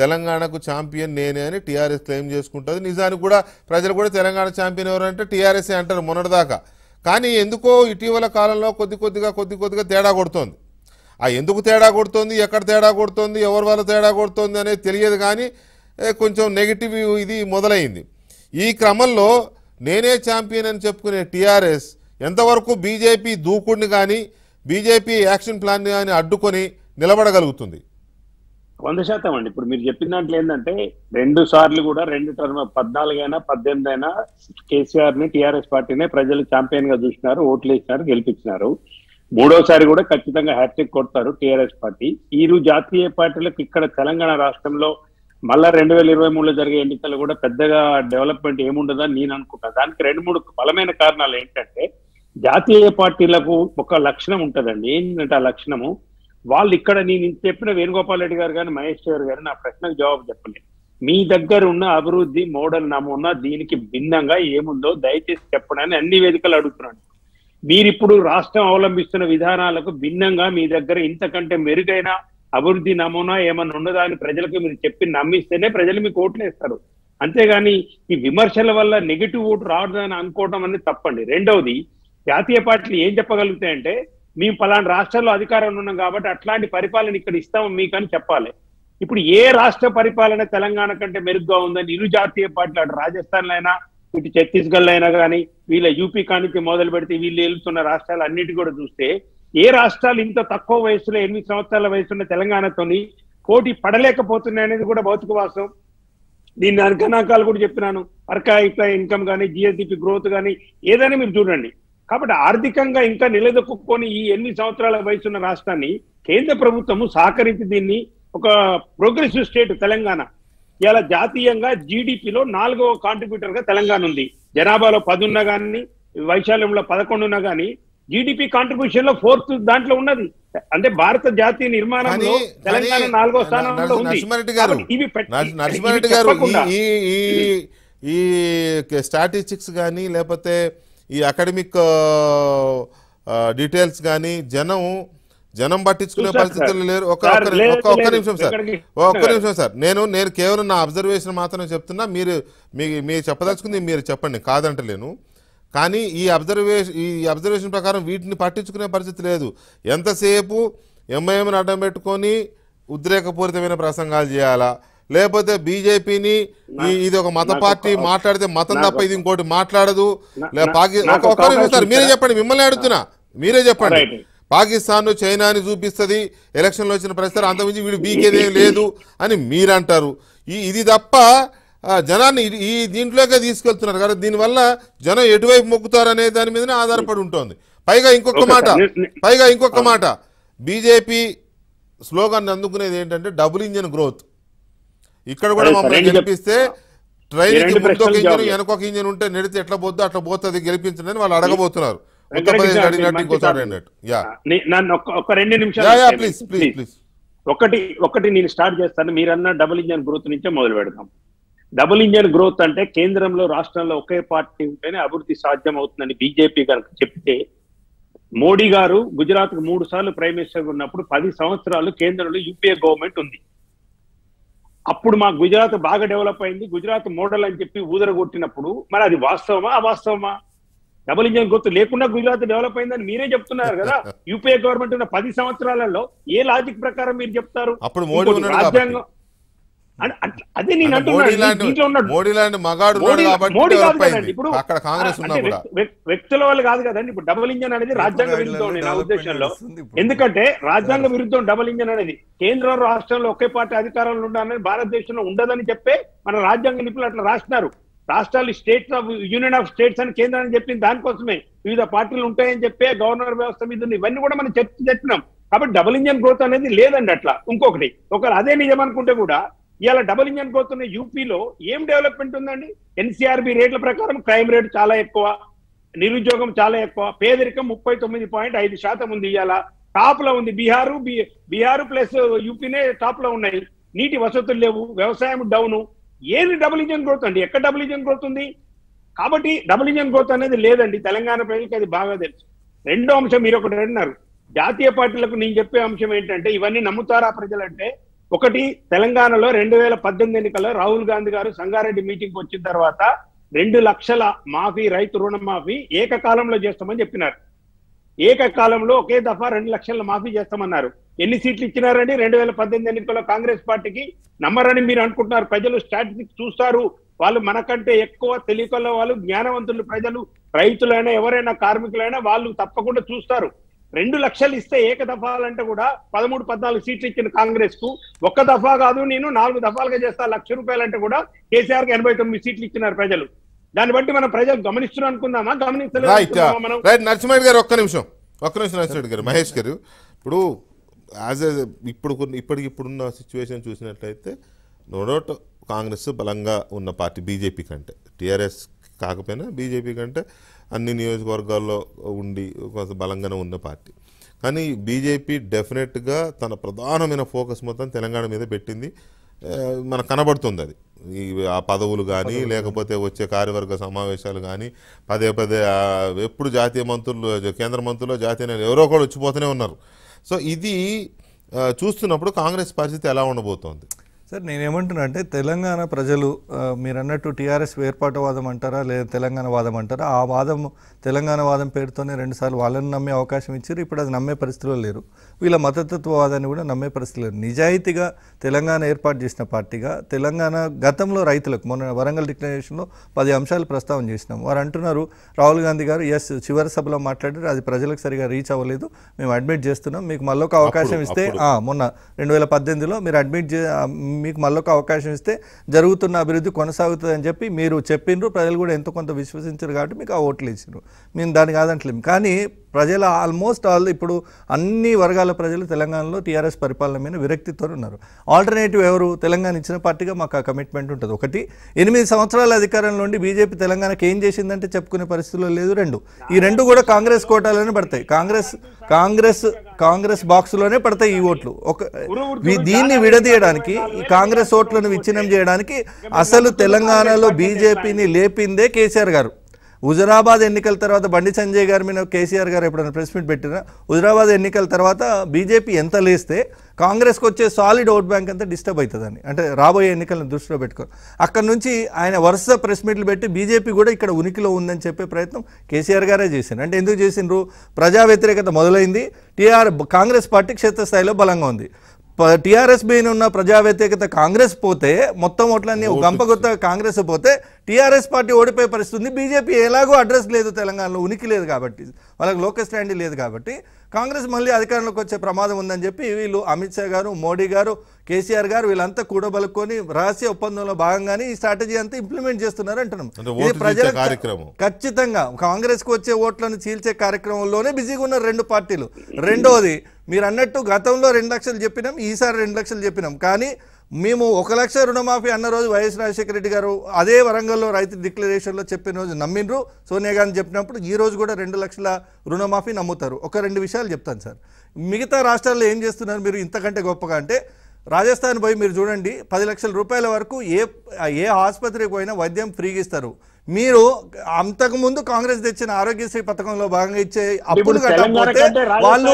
తెలంగాణకు ఛాంపియన్ నేనే అని టీఆర్ఎస్ క్లెయిమ్ చేసుకుంటుంది. నిజానికి కూడా ప్రజలు కూడా తెలంగాణ ఛాంపియన్ ఎవరంటే టీఆర్ఎస్ఏ అంటారు మొన్నటిదాకా. కానీ ఎందుకో ఇటీవల కాలంలో కొద్ది కొద్దిగా కొద్ది కొద్దిగా తేడా కొడుతోంది. ఆ ఎందుకు తేడా కొడుతోంది, ఎక్కడ తేడా కొడుతోంది, ఎవరి వల్ల తేడా కొడుతోంది అనేది తెలియదు. కానీ కొంచెం నెగిటివ్ ఇది మొదలైంది. ఈ క్రమంలో నేనే ఛాంపియన్ అని చెప్పుకునే టీఆర్ఎస్ ఎంతవరకు బీజేపీ దూకుడిని కానీ బీజేపీ యాక్షన్ ప్లాన్ని కానీ అడ్డుకొని నిలబడగలుగుతుంది? వంద శాతం అండి. ఇప్పుడు మీరు చెప్పిన దాంట్లో ఏంటంటే రెండు సార్లు కూడా రెండు టర్మ్ పద్నాలుగైనా పద్దెనిమిది అయినా కేసీఆర్ ని టీఆర్ఎస్ పార్టీనే ప్రజలు ఛాంపియన్ గా చూసినారు, ఓట్లు వేసినారు, గెలిపించినారు. మూడోసారి కూడా ఖచ్చితంగా హ్యాట్రిక్ కొడతారు టీఆర్ఎస్ పార్టీ. ఈరు జాతీయ పార్టీలకు ఇక్కడ తెలంగాణ రాష్ట్రంలో మళ్ళా రెండు వేల ఇరవై మూడులో జరిగే ఎన్నికలు కూడా పెద్దగా డెవలప్మెంట్ ఏముండదని నేను అనుకుంటాను. దానికి రెండు మూడు బలమైన కారణాలు ఏంటంటే జాతీయ పార్టీలకు ఒక లక్షణం ఉంటుందండి. ఏంటంటే ఆ లక్షణము వాళ్ళు ఇక్కడ నేను చెప్పిన వేణుగోపాల్ రెడ్డి గారు కానీ మహేష్ గారు కానీ నా ప్రశ్నకు జవాబు చెప్పలేదు. మీ దగ్గర ఉన్న అభివృద్ధి మోడల్ నమూనా దీనికి భిన్నంగా ఏముందో దయచేసి చెప్పడానికి అన్ని వేదికలు అడుగుతున్నాను. మీరిప్పుడు రాష్ట్రం అవలంబిస్తున్న విధానాలకు భిన్నంగా మీ దగ్గర ఇంతకంటే మెరుగైన అభివృద్ధి నమూనా ఏమన్నా ఉన్నదా అని ప్రజలకు మీరు చెప్పి నమ్మిస్తేనే ప్రజలు మీకు ఓట్లు వేస్తారు. అంతేగాని ఈ విమర్శల వల్ల నెగిటివ్ ఓటు రావద్దని అనుకోవడం అనేది తప్పండి. రెండవది, జాతీయ పార్టీలు ఏం చెప్పగలుగుతాయంటే మేము పలానా రాష్ట్రాల్లో అధికారంలో ఉన్నాం కాబట్టి అట్లాంటి పరిపాలన ఇక్కడ ఇస్తాము మీకు అని చెప్పాలి. ఇప్పుడు ఏ రాష్ట్ర పరిపాలన తెలంగాణ కంటే మెరుగ్గా ఉందని ఇరు జాతీయ పార్టీలు అటు రాజస్థాన్లో అయినా ఇటు ఛత్తీస్గఢ్లో అయినా కానీ వీళ్ళ యూపీ కానికి మొదలు పెడితే వీళ్ళు వెళ్తున్న రాష్ట్రాలు అన్నిటి కూడా చూస్తే ఏ రాష్ట్రాలు ఇంత తక్కువ వయసులో ఎనిమిది సంవత్సరాల వయసున్న తెలంగాణతోని పోటీ పడలేకపోతున్నాయి అనేది కూడా భౌతిక వాస్తవం. దీన్ని దాని గణాంకాలు కూడా చెప్పినాను. అర్కా ఇట్లా ఇన్కమ్ కానీ జిఎస్డిపి గ్రోత్ కానీ ఏదైనా మీరు చూడండి. కాబట్టి ఆర్థికంగా ఇంకా నిలదొక్కుని ఈ ఎనిమిది సంవత్సరాల వయసు ఉన్న రాష్ట్రాన్ని కేంద్ర ప్రభుత్వము సహకరించి దీన్ని ఒక ప్రోగ్రెసివ్ స్టేట్ తెలంగాణ ఇలా జాతీయంగా జీడిపిలో నాలుగవ కాంట్రిబ్యూటర్ గా తెలంగాణ ఉంది. జనాభాలో పది ఉన్నా కానీ వైశాల్యంలో పదకొండు ఉన్నా కానీ జీడిపి కాంట్రిబ్యూషన్ లో ఫోర్త్ దాంట్లో ఉన్నది. అంటే భారత జాతీయ నిర్మాణంలో తెలంగాణ నాలుగో స్థానంలో ఉంది. ఇవి ఈ స్టాటిస్టిక్స్ కానీ లేకపోతే ఈ అకాడమిక్ డీటెయిల్స్ కానీ జనం జనం పట్టించుకునే పరిస్థితులు లేరు. ఒక ఒక్క నిమిషం సార్ ఒక్క నిమిషం సార్ నేను నేను కేవలం నా అబ్జర్వేషన్ మాత్రమే చెప్తున్నా. మీరు మీ మీరు చెప్పదలుచుకుంది మీరు చెప్పండి, కాదంటలేను. కానీ ఈ అబ్జర్వేషన్ ఈ అబ్జర్వేషన్ ప్రకారం వీటిని పట్టించుకునే పరిస్థితి లేదు. ఎంతసేపు ఎంఐఎంను అడ్డం పెట్టుకొని ఉద్రేకపూరితమైన ప్రసంగాలు చేయాలా, లేకపోతే బీజేపీని ఇది ఒక మత పార్టీ మాట్లాడితే మతం తప్ప ఇది ఇంకోటి మాట్లాడదు. మీరే చెప్పండి, మిమ్మల్ని అడుగుతున్నా, మీరే చెప్పండి. పాకిస్తాన్ చైనాని చూపిస్తుంది ఎలక్షన్లో వచ్చిన ప్రచారం, అంతకుమించి వీడు బీకేదేం లేదు అని మీరంటారు. ఈ ఇది తప్ప జనాన్ని ఈ దీంట్లోకే తీసుకెళ్తున్నారు కదా, దీనివల్ల జనం ఎటువైపు మొక్కుతారు అనే దాని మీదనే ఆధారపడి ఉంటుంది. పైగా ఇంకొక మాట పైగా ఇంకొక మాట బీజేపీ స్లోగన్ అందుకునేది ఏంటంటే డబుల్ ఇంజన్ గ్రోత్. ఇక్కడ కూడా మమ్మల్ని గెలిపిస్తే ట్రైన్కి ముందుకొక ఇంజన్ వెనకొక ఇంజన్ ఉంటే నెడితే ఎట్లా పోద్దు అట్లా పోతుంది గెలిపించండి అని వాళ్ళు అడగబోతున్నారు. ఉత్తరప్రదేశ్ అడిగినట్టు ఇంకోసారి అడిగినట్టు. ఒకటి ఒకటి నేను స్టార్ట్ చేస్తాను, మీరన్న డబుల్ ఇంజన్ గ్రోత్ నుంచే మొదలు పెడతాం. డబుల్ ఇంజన్ గ్రోత్ అంటే కేంద్రంలో రాష్ట్రంలో ఒకే పార్టీ ఉంటేనే అభివృద్ధి సాధ్యం అవుతుందని బీజేపీ కనుక చెప్తే, మోడీ గారు గుజరాత్కు మూడు సార్లు ప్రైమ్ మినిస్టర్ ఉన్నప్పుడు పది సంవత్సరాలు కేంద్రంలో యూపీఏ గవర్నమెంట్ ఉంది. అప్పుడు మా గుజరాత్ బాగా డెవలప్ అయింది, గుజరాత్ మోడల్ అని చెప్పి ఊదరగొట్టినప్పుడు మరి అది వాస్తవమా అవాస్తవమా? డబుల్ ఇంజన్ గ్రోత్ లేకుండా గుజరాత్ డెవలప్ అయిందని మీరే చెప్తున్నారు కదా. యూపీఏ గవర్నమెంట్ ఉన్న పది సంవత్సరాలలో ఏ లాజిక్ ప్రకారం మీరు చెప్తారు? రాజ్యాంగం వ్యక్తుల వాళ్ళు కాదు కదండి. ఇప్పుడు డబుల్ ఇంజన్ అనేది రాజ్యాంగ విరుద్ధం నా ఉద్దేశంలో. ఎందుకంటే రాజ్యాంగ విరుద్ధం డబుల్ ఇంజన్ అనేది. కేంద్రం రాష్ట్రంలో ఒకే పార్టీ అధికారంలో ఉండాలని భారతదేశంలో ఉండదని చెప్పే మన రాజ్యాంగ నిపుణులు అట్లా రాస్తున్నారు. రాష్ట్రాలు states of union of states అని కేంద్రాన్ని చెప్పింది దానికోసమే. వివిధ పార్టీలు ఉంటాయని చెప్పే గవర్నర్ వ్యవస్థ మీద ఉంది. ఇవన్నీ కూడా మనం చర్చ చెప్పినాం. కాబట్టి డబుల్ ఇంజన్ గ్రోత్ అనేది లేదండి అట్లా. ఇంకొకటి ఒకరు అదే నిజం అనుకుంటే కూడా ఇవాళ డబుల్ ఇంజన్ గ్రోత్ ఉన్న యూపీలో ఏం డెవలప్మెంట్ ఉందండి? ఎన్సీఆర్బీ రేట్ల ప్రకారం క్రైమ్ రేట్ చాలా ఎక్కువ, నిరుద్యోగం చాలా ఎక్కువ, పేదరికం ముప్పై తొమ్మిది పాయింట్ ఐదు శాతం ఉంది. ఇవాళ టాప్ లో ఉంది బీహారు, బీహారు ప్లస్ యూపీనే టాప్ లో ఉన్నాయి. నీటి వసతులు లేవు, వ్యవసాయం డౌను. ఏది డబుల్ ఇంజన్ గ్రోత్ అండి? ఎక్కడ డబుల్ ఇంజన్ గ్రోత్ ఉంది? కాబట్టి డబుల్ ఇంజన్ గ్రోత్ అనేది లేదండి. తెలంగాణ ప్రజలకు అది బాగా తెలుసు. రెండో అంశం మీరు ఒకటి అన్నారు, జాతీయ పార్టీలకు నేను చెప్పే అంశం ఏంటంటే ఇవన్నీ నమ్ముతారా ప్రజలంటే, ఒకటి తెలంగాణలో రెండు వేల పద్దెనిమిది ఎన్నికల్లో రాహుల్ గాంధీ గారు సంగారెడ్డి మీటింగ్ వచ్చిన తర్వాత రెండు లక్షల మాఫీ, రైతు రుణమాఫీ ఏకకాలంలో చేస్తామని చెప్పినారు. ఏకకాలంలో ఒకే దఫా రెండు లక్షల మాఫీ చేస్తామన్నారు. ఎన్ని సీట్లు ఇచ్చినారండి రెండు వేల పద్దెనిమిది ఎన్నికల్లో కాంగ్రెస్ పార్టీకి? నమ్మరని మీరు అనుకుంటున్నారు. ప్రజలు స్టాటిస్టిక్స్ చూస్తారు. వాళ్ళు మనకంటే ఎక్కువ తెలియకల వాళ్ళు, జ్ఞానవంతులు ప్రజలు, రైతులైనా ఎవరైనా కార్మికులైనా వాళ్ళు తప్పకుండా చూస్తారు. రెండు లక్షలు ఇస్తే ఏక దఫాలంటే కూడా పదమూడు పద్నాలుగు సీట్లు ఇచ్చిన కాంగ్రెస్ కు ఒక్క దఫా కాదు నేను నాలుగు దఫాలుగా చేస్తా లక్ష రూపాయలంటే కూడా కేసీఆర్ కి ఎనభై తొమ్మిది సీట్లు ఇచ్చినారు ప్రజలు. దాన్ని బట్టి మనం ప్రజలు గమనిస్తున్నాం అనుకుందామా? గమనించలేదు. నరసింహారెడ్డి గారు ఒక్క నిమిషం, ఒక్క నిమిషం నరసింహారెడ్డి గారు. మహేష్ గారు, ఇప్పుడు యాజ్ ఇప్పుడు ఇప్పటికి ఇప్పుడున్న సిచ్యువేషన్ చూసినట్లయితే నో డౌట్ కాంగ్రెస్ బలంగా ఉన్న పార్టీ, బీజేపీ కంటే, టీఆర్ఎస్ కాకపోయినా బీజేపీ కంటే అన్ని నియోజకవర్గాల్లో ఉండి కొంత బలంగానే ఉన్న పార్టీ. కానీ బీజేపీ డెఫినెట్గా తన ప్రధానమైన ఫోకస్ మొత్తం తెలంగాణ మీద పెట్టింది. మనకు కనబడుతుంది అది. ఈ ఆ పదవులు కానీ, లేకపోతే వచ్చే కార్యవర్గ సమావేశాలు కానీ, పదే పదే ఎప్పుడు జాతీయ మంత్రులు, కేంద్ర మంత్రులు, జాతీయ నేతలు ఎవరో ఒకరు వచ్చిపోతూనే ఉన్నారు. సో ఇది చూస్తున్నప్పుడు కాంగ్రెస్ పరిస్థితి ఎలా ఉండబోతోంది సార్? నేనేమంటున్నా అంటే తెలంగాణ ప్రజలు మీరు అన్నట్టు టీఆర్ఎస్ వేర్పాటువాదం అంటారా లేదా తెలంగాణ వాదం అంటారా, ఆ వాదం తెలంగాణ వాదం పేరుతోనే రెండుసార్లు వాళ్ళని నమ్మే అవకాశం ఇచ్చారు. ఇప్పుడు అది నమ్మే పరిస్థితిలో లేరు. వీళ్ళ మతతత్వవాదాన్ని కూడా నమ్మే పరిస్థితిలో లేరు. నిజాయితీగా తెలంగాణ ఏర్పాటు చేసిన పార్టీగా తెలంగాణ గతంలో రైతులకు మొన్న వరంగల్ డిక్లరేషన్లో పది అంశాలు ప్రస్తావన చేసినాం. వారు అంటున్నారు రాహుల్ గాంధీ గారు ఎస్ చివరి సభలో మాట్లాడారు, అది ప్రజలకు సరిగా రీచ్ అవ్వలేదు, మేము అడ్మిట్ చేస్తున్నాం, మీకు మళ్ళీ ఒక అవకాశం ఇస్తే మొన్న రెండు వేల పద్దెనిమిదిలో మీరు అడ్మిట్ చే మీకు మళ్ళొక అవకాశం ఇస్తే జరుగుతున్న అభివృద్ధి కొనసాగుతుంది అని చెప్పి మీరు చెప్పిండ్రు. ప్రజలు కూడా ఎంతో కొంత విశ్వసించారు కాబట్టి మీకు ఆ ఓట్లు ఇచ్చిండ్రు. మేము దాన్ని కాదంటలేము. కానీ ప్రజలు ఆల్మోస్ట్ ఆల్ ఇప్పుడు అన్ని వర్గాల ప్రజలు తెలంగాణలో టీఆర్ఎస్ పరిపాలన మీద విరక్తితో ఉన్నారు. ఆల్టర్నేటివ్ ఎవరు? తెలంగాణ ఇచ్చిన పార్టీగా మాకు ఆ కమిట్మెంట్ ఉంటుంది. ఒకటి, ఎనిమిది సంవత్సరాల అధికారంలో ఉండి బీజేపీ తెలంగాణకి ఏం చేసిందంటే చెప్పుకునే పరిస్థితుల్లో లేదు. రెండు, ఈ రెండు కూడా కాంగ్రెస్ కోటాలోనే పడతాయి. కాంగ్రెస్ కాంగ్రెస్ కాంగ్రెస్ బాక్స్లోనే పడతాయి ఈ ఓట్లు. ఒక దీన్ని విడదీయడానికి, ఈ కాంగ్రెస్ ఓట్లను విచ్ఛిన్నం చేయడానికి అసలు తెలంగాణలో బీజేపీని లేపిందే కేసీఆర్ గారు. హుజరాబాద్ ఎన్నికల తర్వాత బండి సంజయ్ గారి మీద కేసీఆర్ గారు ఎప్పుడైనా ప్రెస్ మీట్ పెట్టినా హుజరాబాద్ ఎన్నికల తర్వాత బీజేపీ ఎంత లేస్తే కాంగ్రెస్కి వచ్చే సాలిడ్ ఓట్ బ్యాంక్ అంతా డిస్టర్బ్ అవుతుందని, అంటే రాబోయే ఎన్నికలను దృష్టిలో పెట్టుకోవాలి. అక్కడ నుంచి ఆయన వరుస ప్రెస్ మీట్లు పెట్టి బీజేపీ కూడా ఇక్కడ ఉనికిలో ఉందని చెప్పే ప్రయత్నం కేసీఆర్ గారే చేశారు. అంటే ఎందుకు చేసిండ్రు? ప్రజా వ్యతిరేకత మొదలైంది. టీఆర్ కాంగ్రెస్ పార్టీ క్షేత్రస్థాయిలో బలంగా ఉంది. టీఆర్ఎస్ పైన ఉన్న ప్రజా వ్యతిరేకత కాంగ్రెస్ పోతే, మొత్తం ఓట్లన్నీ గంపగొత్త కాంగ్రెస్ పోతే టీఆర్ఎస్ పార్టీ ఓడిపోయే పరిస్థితి ఉంది. బీజేపీ ఎలాగో అడ్రస్ లేదు తెలంగాణలో, ఉనికి లేదు కాబట్టి, వాళ్ళకి లోకల్ స్టాండ్ లేదు కాబట్టి కాంగ్రెస్ మళ్ళీ అధికారంలోకి వచ్చే ప్రమాదం ఉందని చెప్పి వీళ్ళు అమిత్ షా గారు, మోడీ గారు, కేసీఆర్ గారు వీళ్ళంతా కూడబలుకొని రహస్య ఒప్పందంలో భాగంగానే ఈ స్ట్రాటజీ అంతా ఇంప్లిమెంట్ చేస్తున్నారు అంటున్నాం. ఇది ప్రజలకు ఖచ్చితంగా కాంగ్రెస్కి వచ్చే ఓట్లను చీల్చే కార్యక్రమంలోనే బిజీగా ఉన్నారు రెండు పార్టీలు. రెండోది, మీరు అన్నట్టు గతంలో రెండు లక్షలు చెప్పినాం, ఈసారి రెండు లక్షలు చెప్పినాం. కానీ మేము ఒక లక్ష రుణమాఫీ అన్న రోజు వైఎస్ రాజశేఖర రెడ్డి గారు అదే వరంగల్లో రైతు డిక్లరేషన్లో చెప్పిన రోజు నమ్మిండ్రు. సోనియా గాంధీ చెప్పినప్పుడు ఈ రోజు కూడా రెండు లక్షల రుణమాఫీ నమ్ముతారు. ఒక రెండు విషయాలు చెప్తాను సార్. మిగతా రాష్ట్రాల్లో ఏం చేస్తున్నారు మీరు ఇంతకంటే గొప్పగా అంటే, రాజస్థాన్ పోయి మీరు చూడండి, పది లక్షల రూపాయల వరకు ఏ ఏ ఆసుపత్రికి పోయినా వైద్యం ఫ్రీగా ఇస్తారు. మీరు అంతకుముందు కాంగ్రెస్ తెచ్చిన ఆరోగ్యశ్రీ పథకంలో భాగంగా ఇచ్చే అప్పులు కట్టకపోతే వాళ్ళు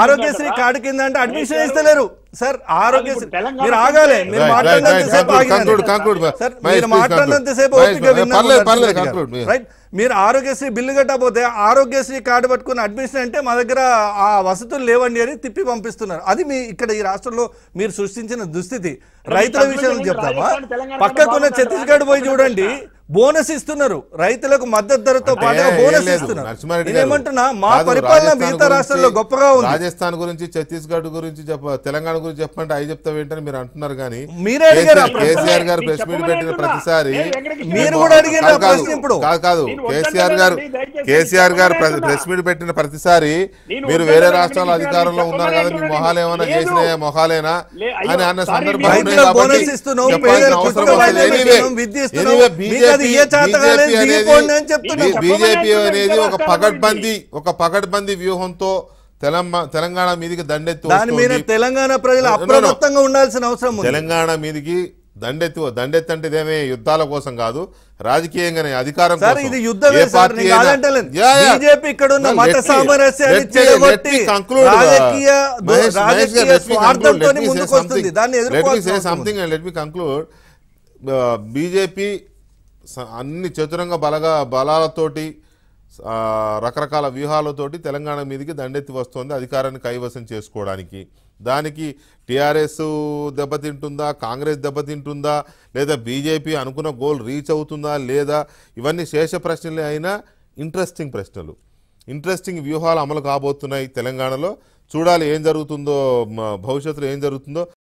ఆరోగ్యశ్రీ కార్డు కింద అంటే అడ్మిషన్ ఇస్తలేరు సార్. ఆరోగ్యశ్రీ మీరు ఆగాలి. మీరు మాట్లాడినంతసేపు ఆగాలి సార్. మీరు మాట్లాడినంతసేపు రైట్. మీరు ఆరోగ్యశ్రీ బిల్లు కట్టకపోతే ఆరోగ్యశ్రీ కార్డు పట్టుకొని అడ్మిషన్ అంటే మా దగ్గర ఆ వసతులు లేవండి అని తిప్పి పంపిస్తున్నారు. అది మీ ఇక్కడ ఈ రాష్ట్రంలో మీరు సృష్టించిన దుస్థితి. రైతుల విషయంలో చెప్తామా, పక్కకున్న ఛత్తీస్గఢ్ పోయి చూడండి, బోనస్ ఇస్తున్నారు రైతులకు, మద్దతు ధరతో పాటుగా బోనస్ ఇస్తున్నారు. ఏమంటున్నా, మా పరిపాలన మిగతా రాష్ట్రాల్లో గొప్పగా ఉంది. రాజస్థాన్ గురించి, ఛత్తీస్గఢ్ గురించి, తెలంగాణ గురించి చెప్పంటే అవి చెప్తా ఏంటని మీరు అంటున్నారు. కానీ మీరే కేసీఆర్ గారు ప్రెస్ మీట్ పెట్టిన ప్రతిసారి మీరు కూడా అడిగిన ప్రశ్న ఇప్పుడు కాదు. కేసీఆర్ గారు కేసీఆర్ గారు ప్రెస్ మీట్ పెట్టిన ప్రతిసారి మీరు వేరే రాష్ట్రాల అధికారంలో ఉన్నారు కదా, మీ మొహాలు ఏమైనా చేసిన మొహాలేనా అని అన్న సందర్భంలో బీజేపీ అనేది ఒక పకడ్బందీ ఒక పకడ్బందీ వ్యూహంతో తెలంగాణ మీదకి దండెత్తి, తెలంగాణ ప్రజలు అప్రమత్తంగా ఉండాల్సిన అవసరం ఉంది. తెలంగాణ మీదకి దండెత్తు దండెత్తి అంటే ఇదేమే యుద్ధాల కోసం కాదు, రాజకీయంగానే అధికారం బీజేపీ అన్ని చతురంగ బలగా బలాలతోటి రకరకాల వ్యూహాలతోటి తెలంగాణ మీదకి దండెత్తి వస్తుంది అధికారాన్ని కైవసం చేసుకోవడానికి. దానికి టీఆర్ఎస్ దెబ్బతింటుందా, కాంగ్రెస్ దెబ్బతింటుందా, లేదా బీజేపీ అనుకున్న గోల్ రీచ్ అవుతుందా లేదా, ఇవన్నీ శేష ప్రశ్నలే అయినా ఇంట్రెస్టింగ్ ప్రశ్నలు. ఇంట్రెస్టింగ్ వ్యూహాలు అమలు కాబోతున్నాయి తెలంగాణలో. చూడాలి ఏం జరుగుతుందో, భవిష్యత్తులో ఏం జరుగుతుందో.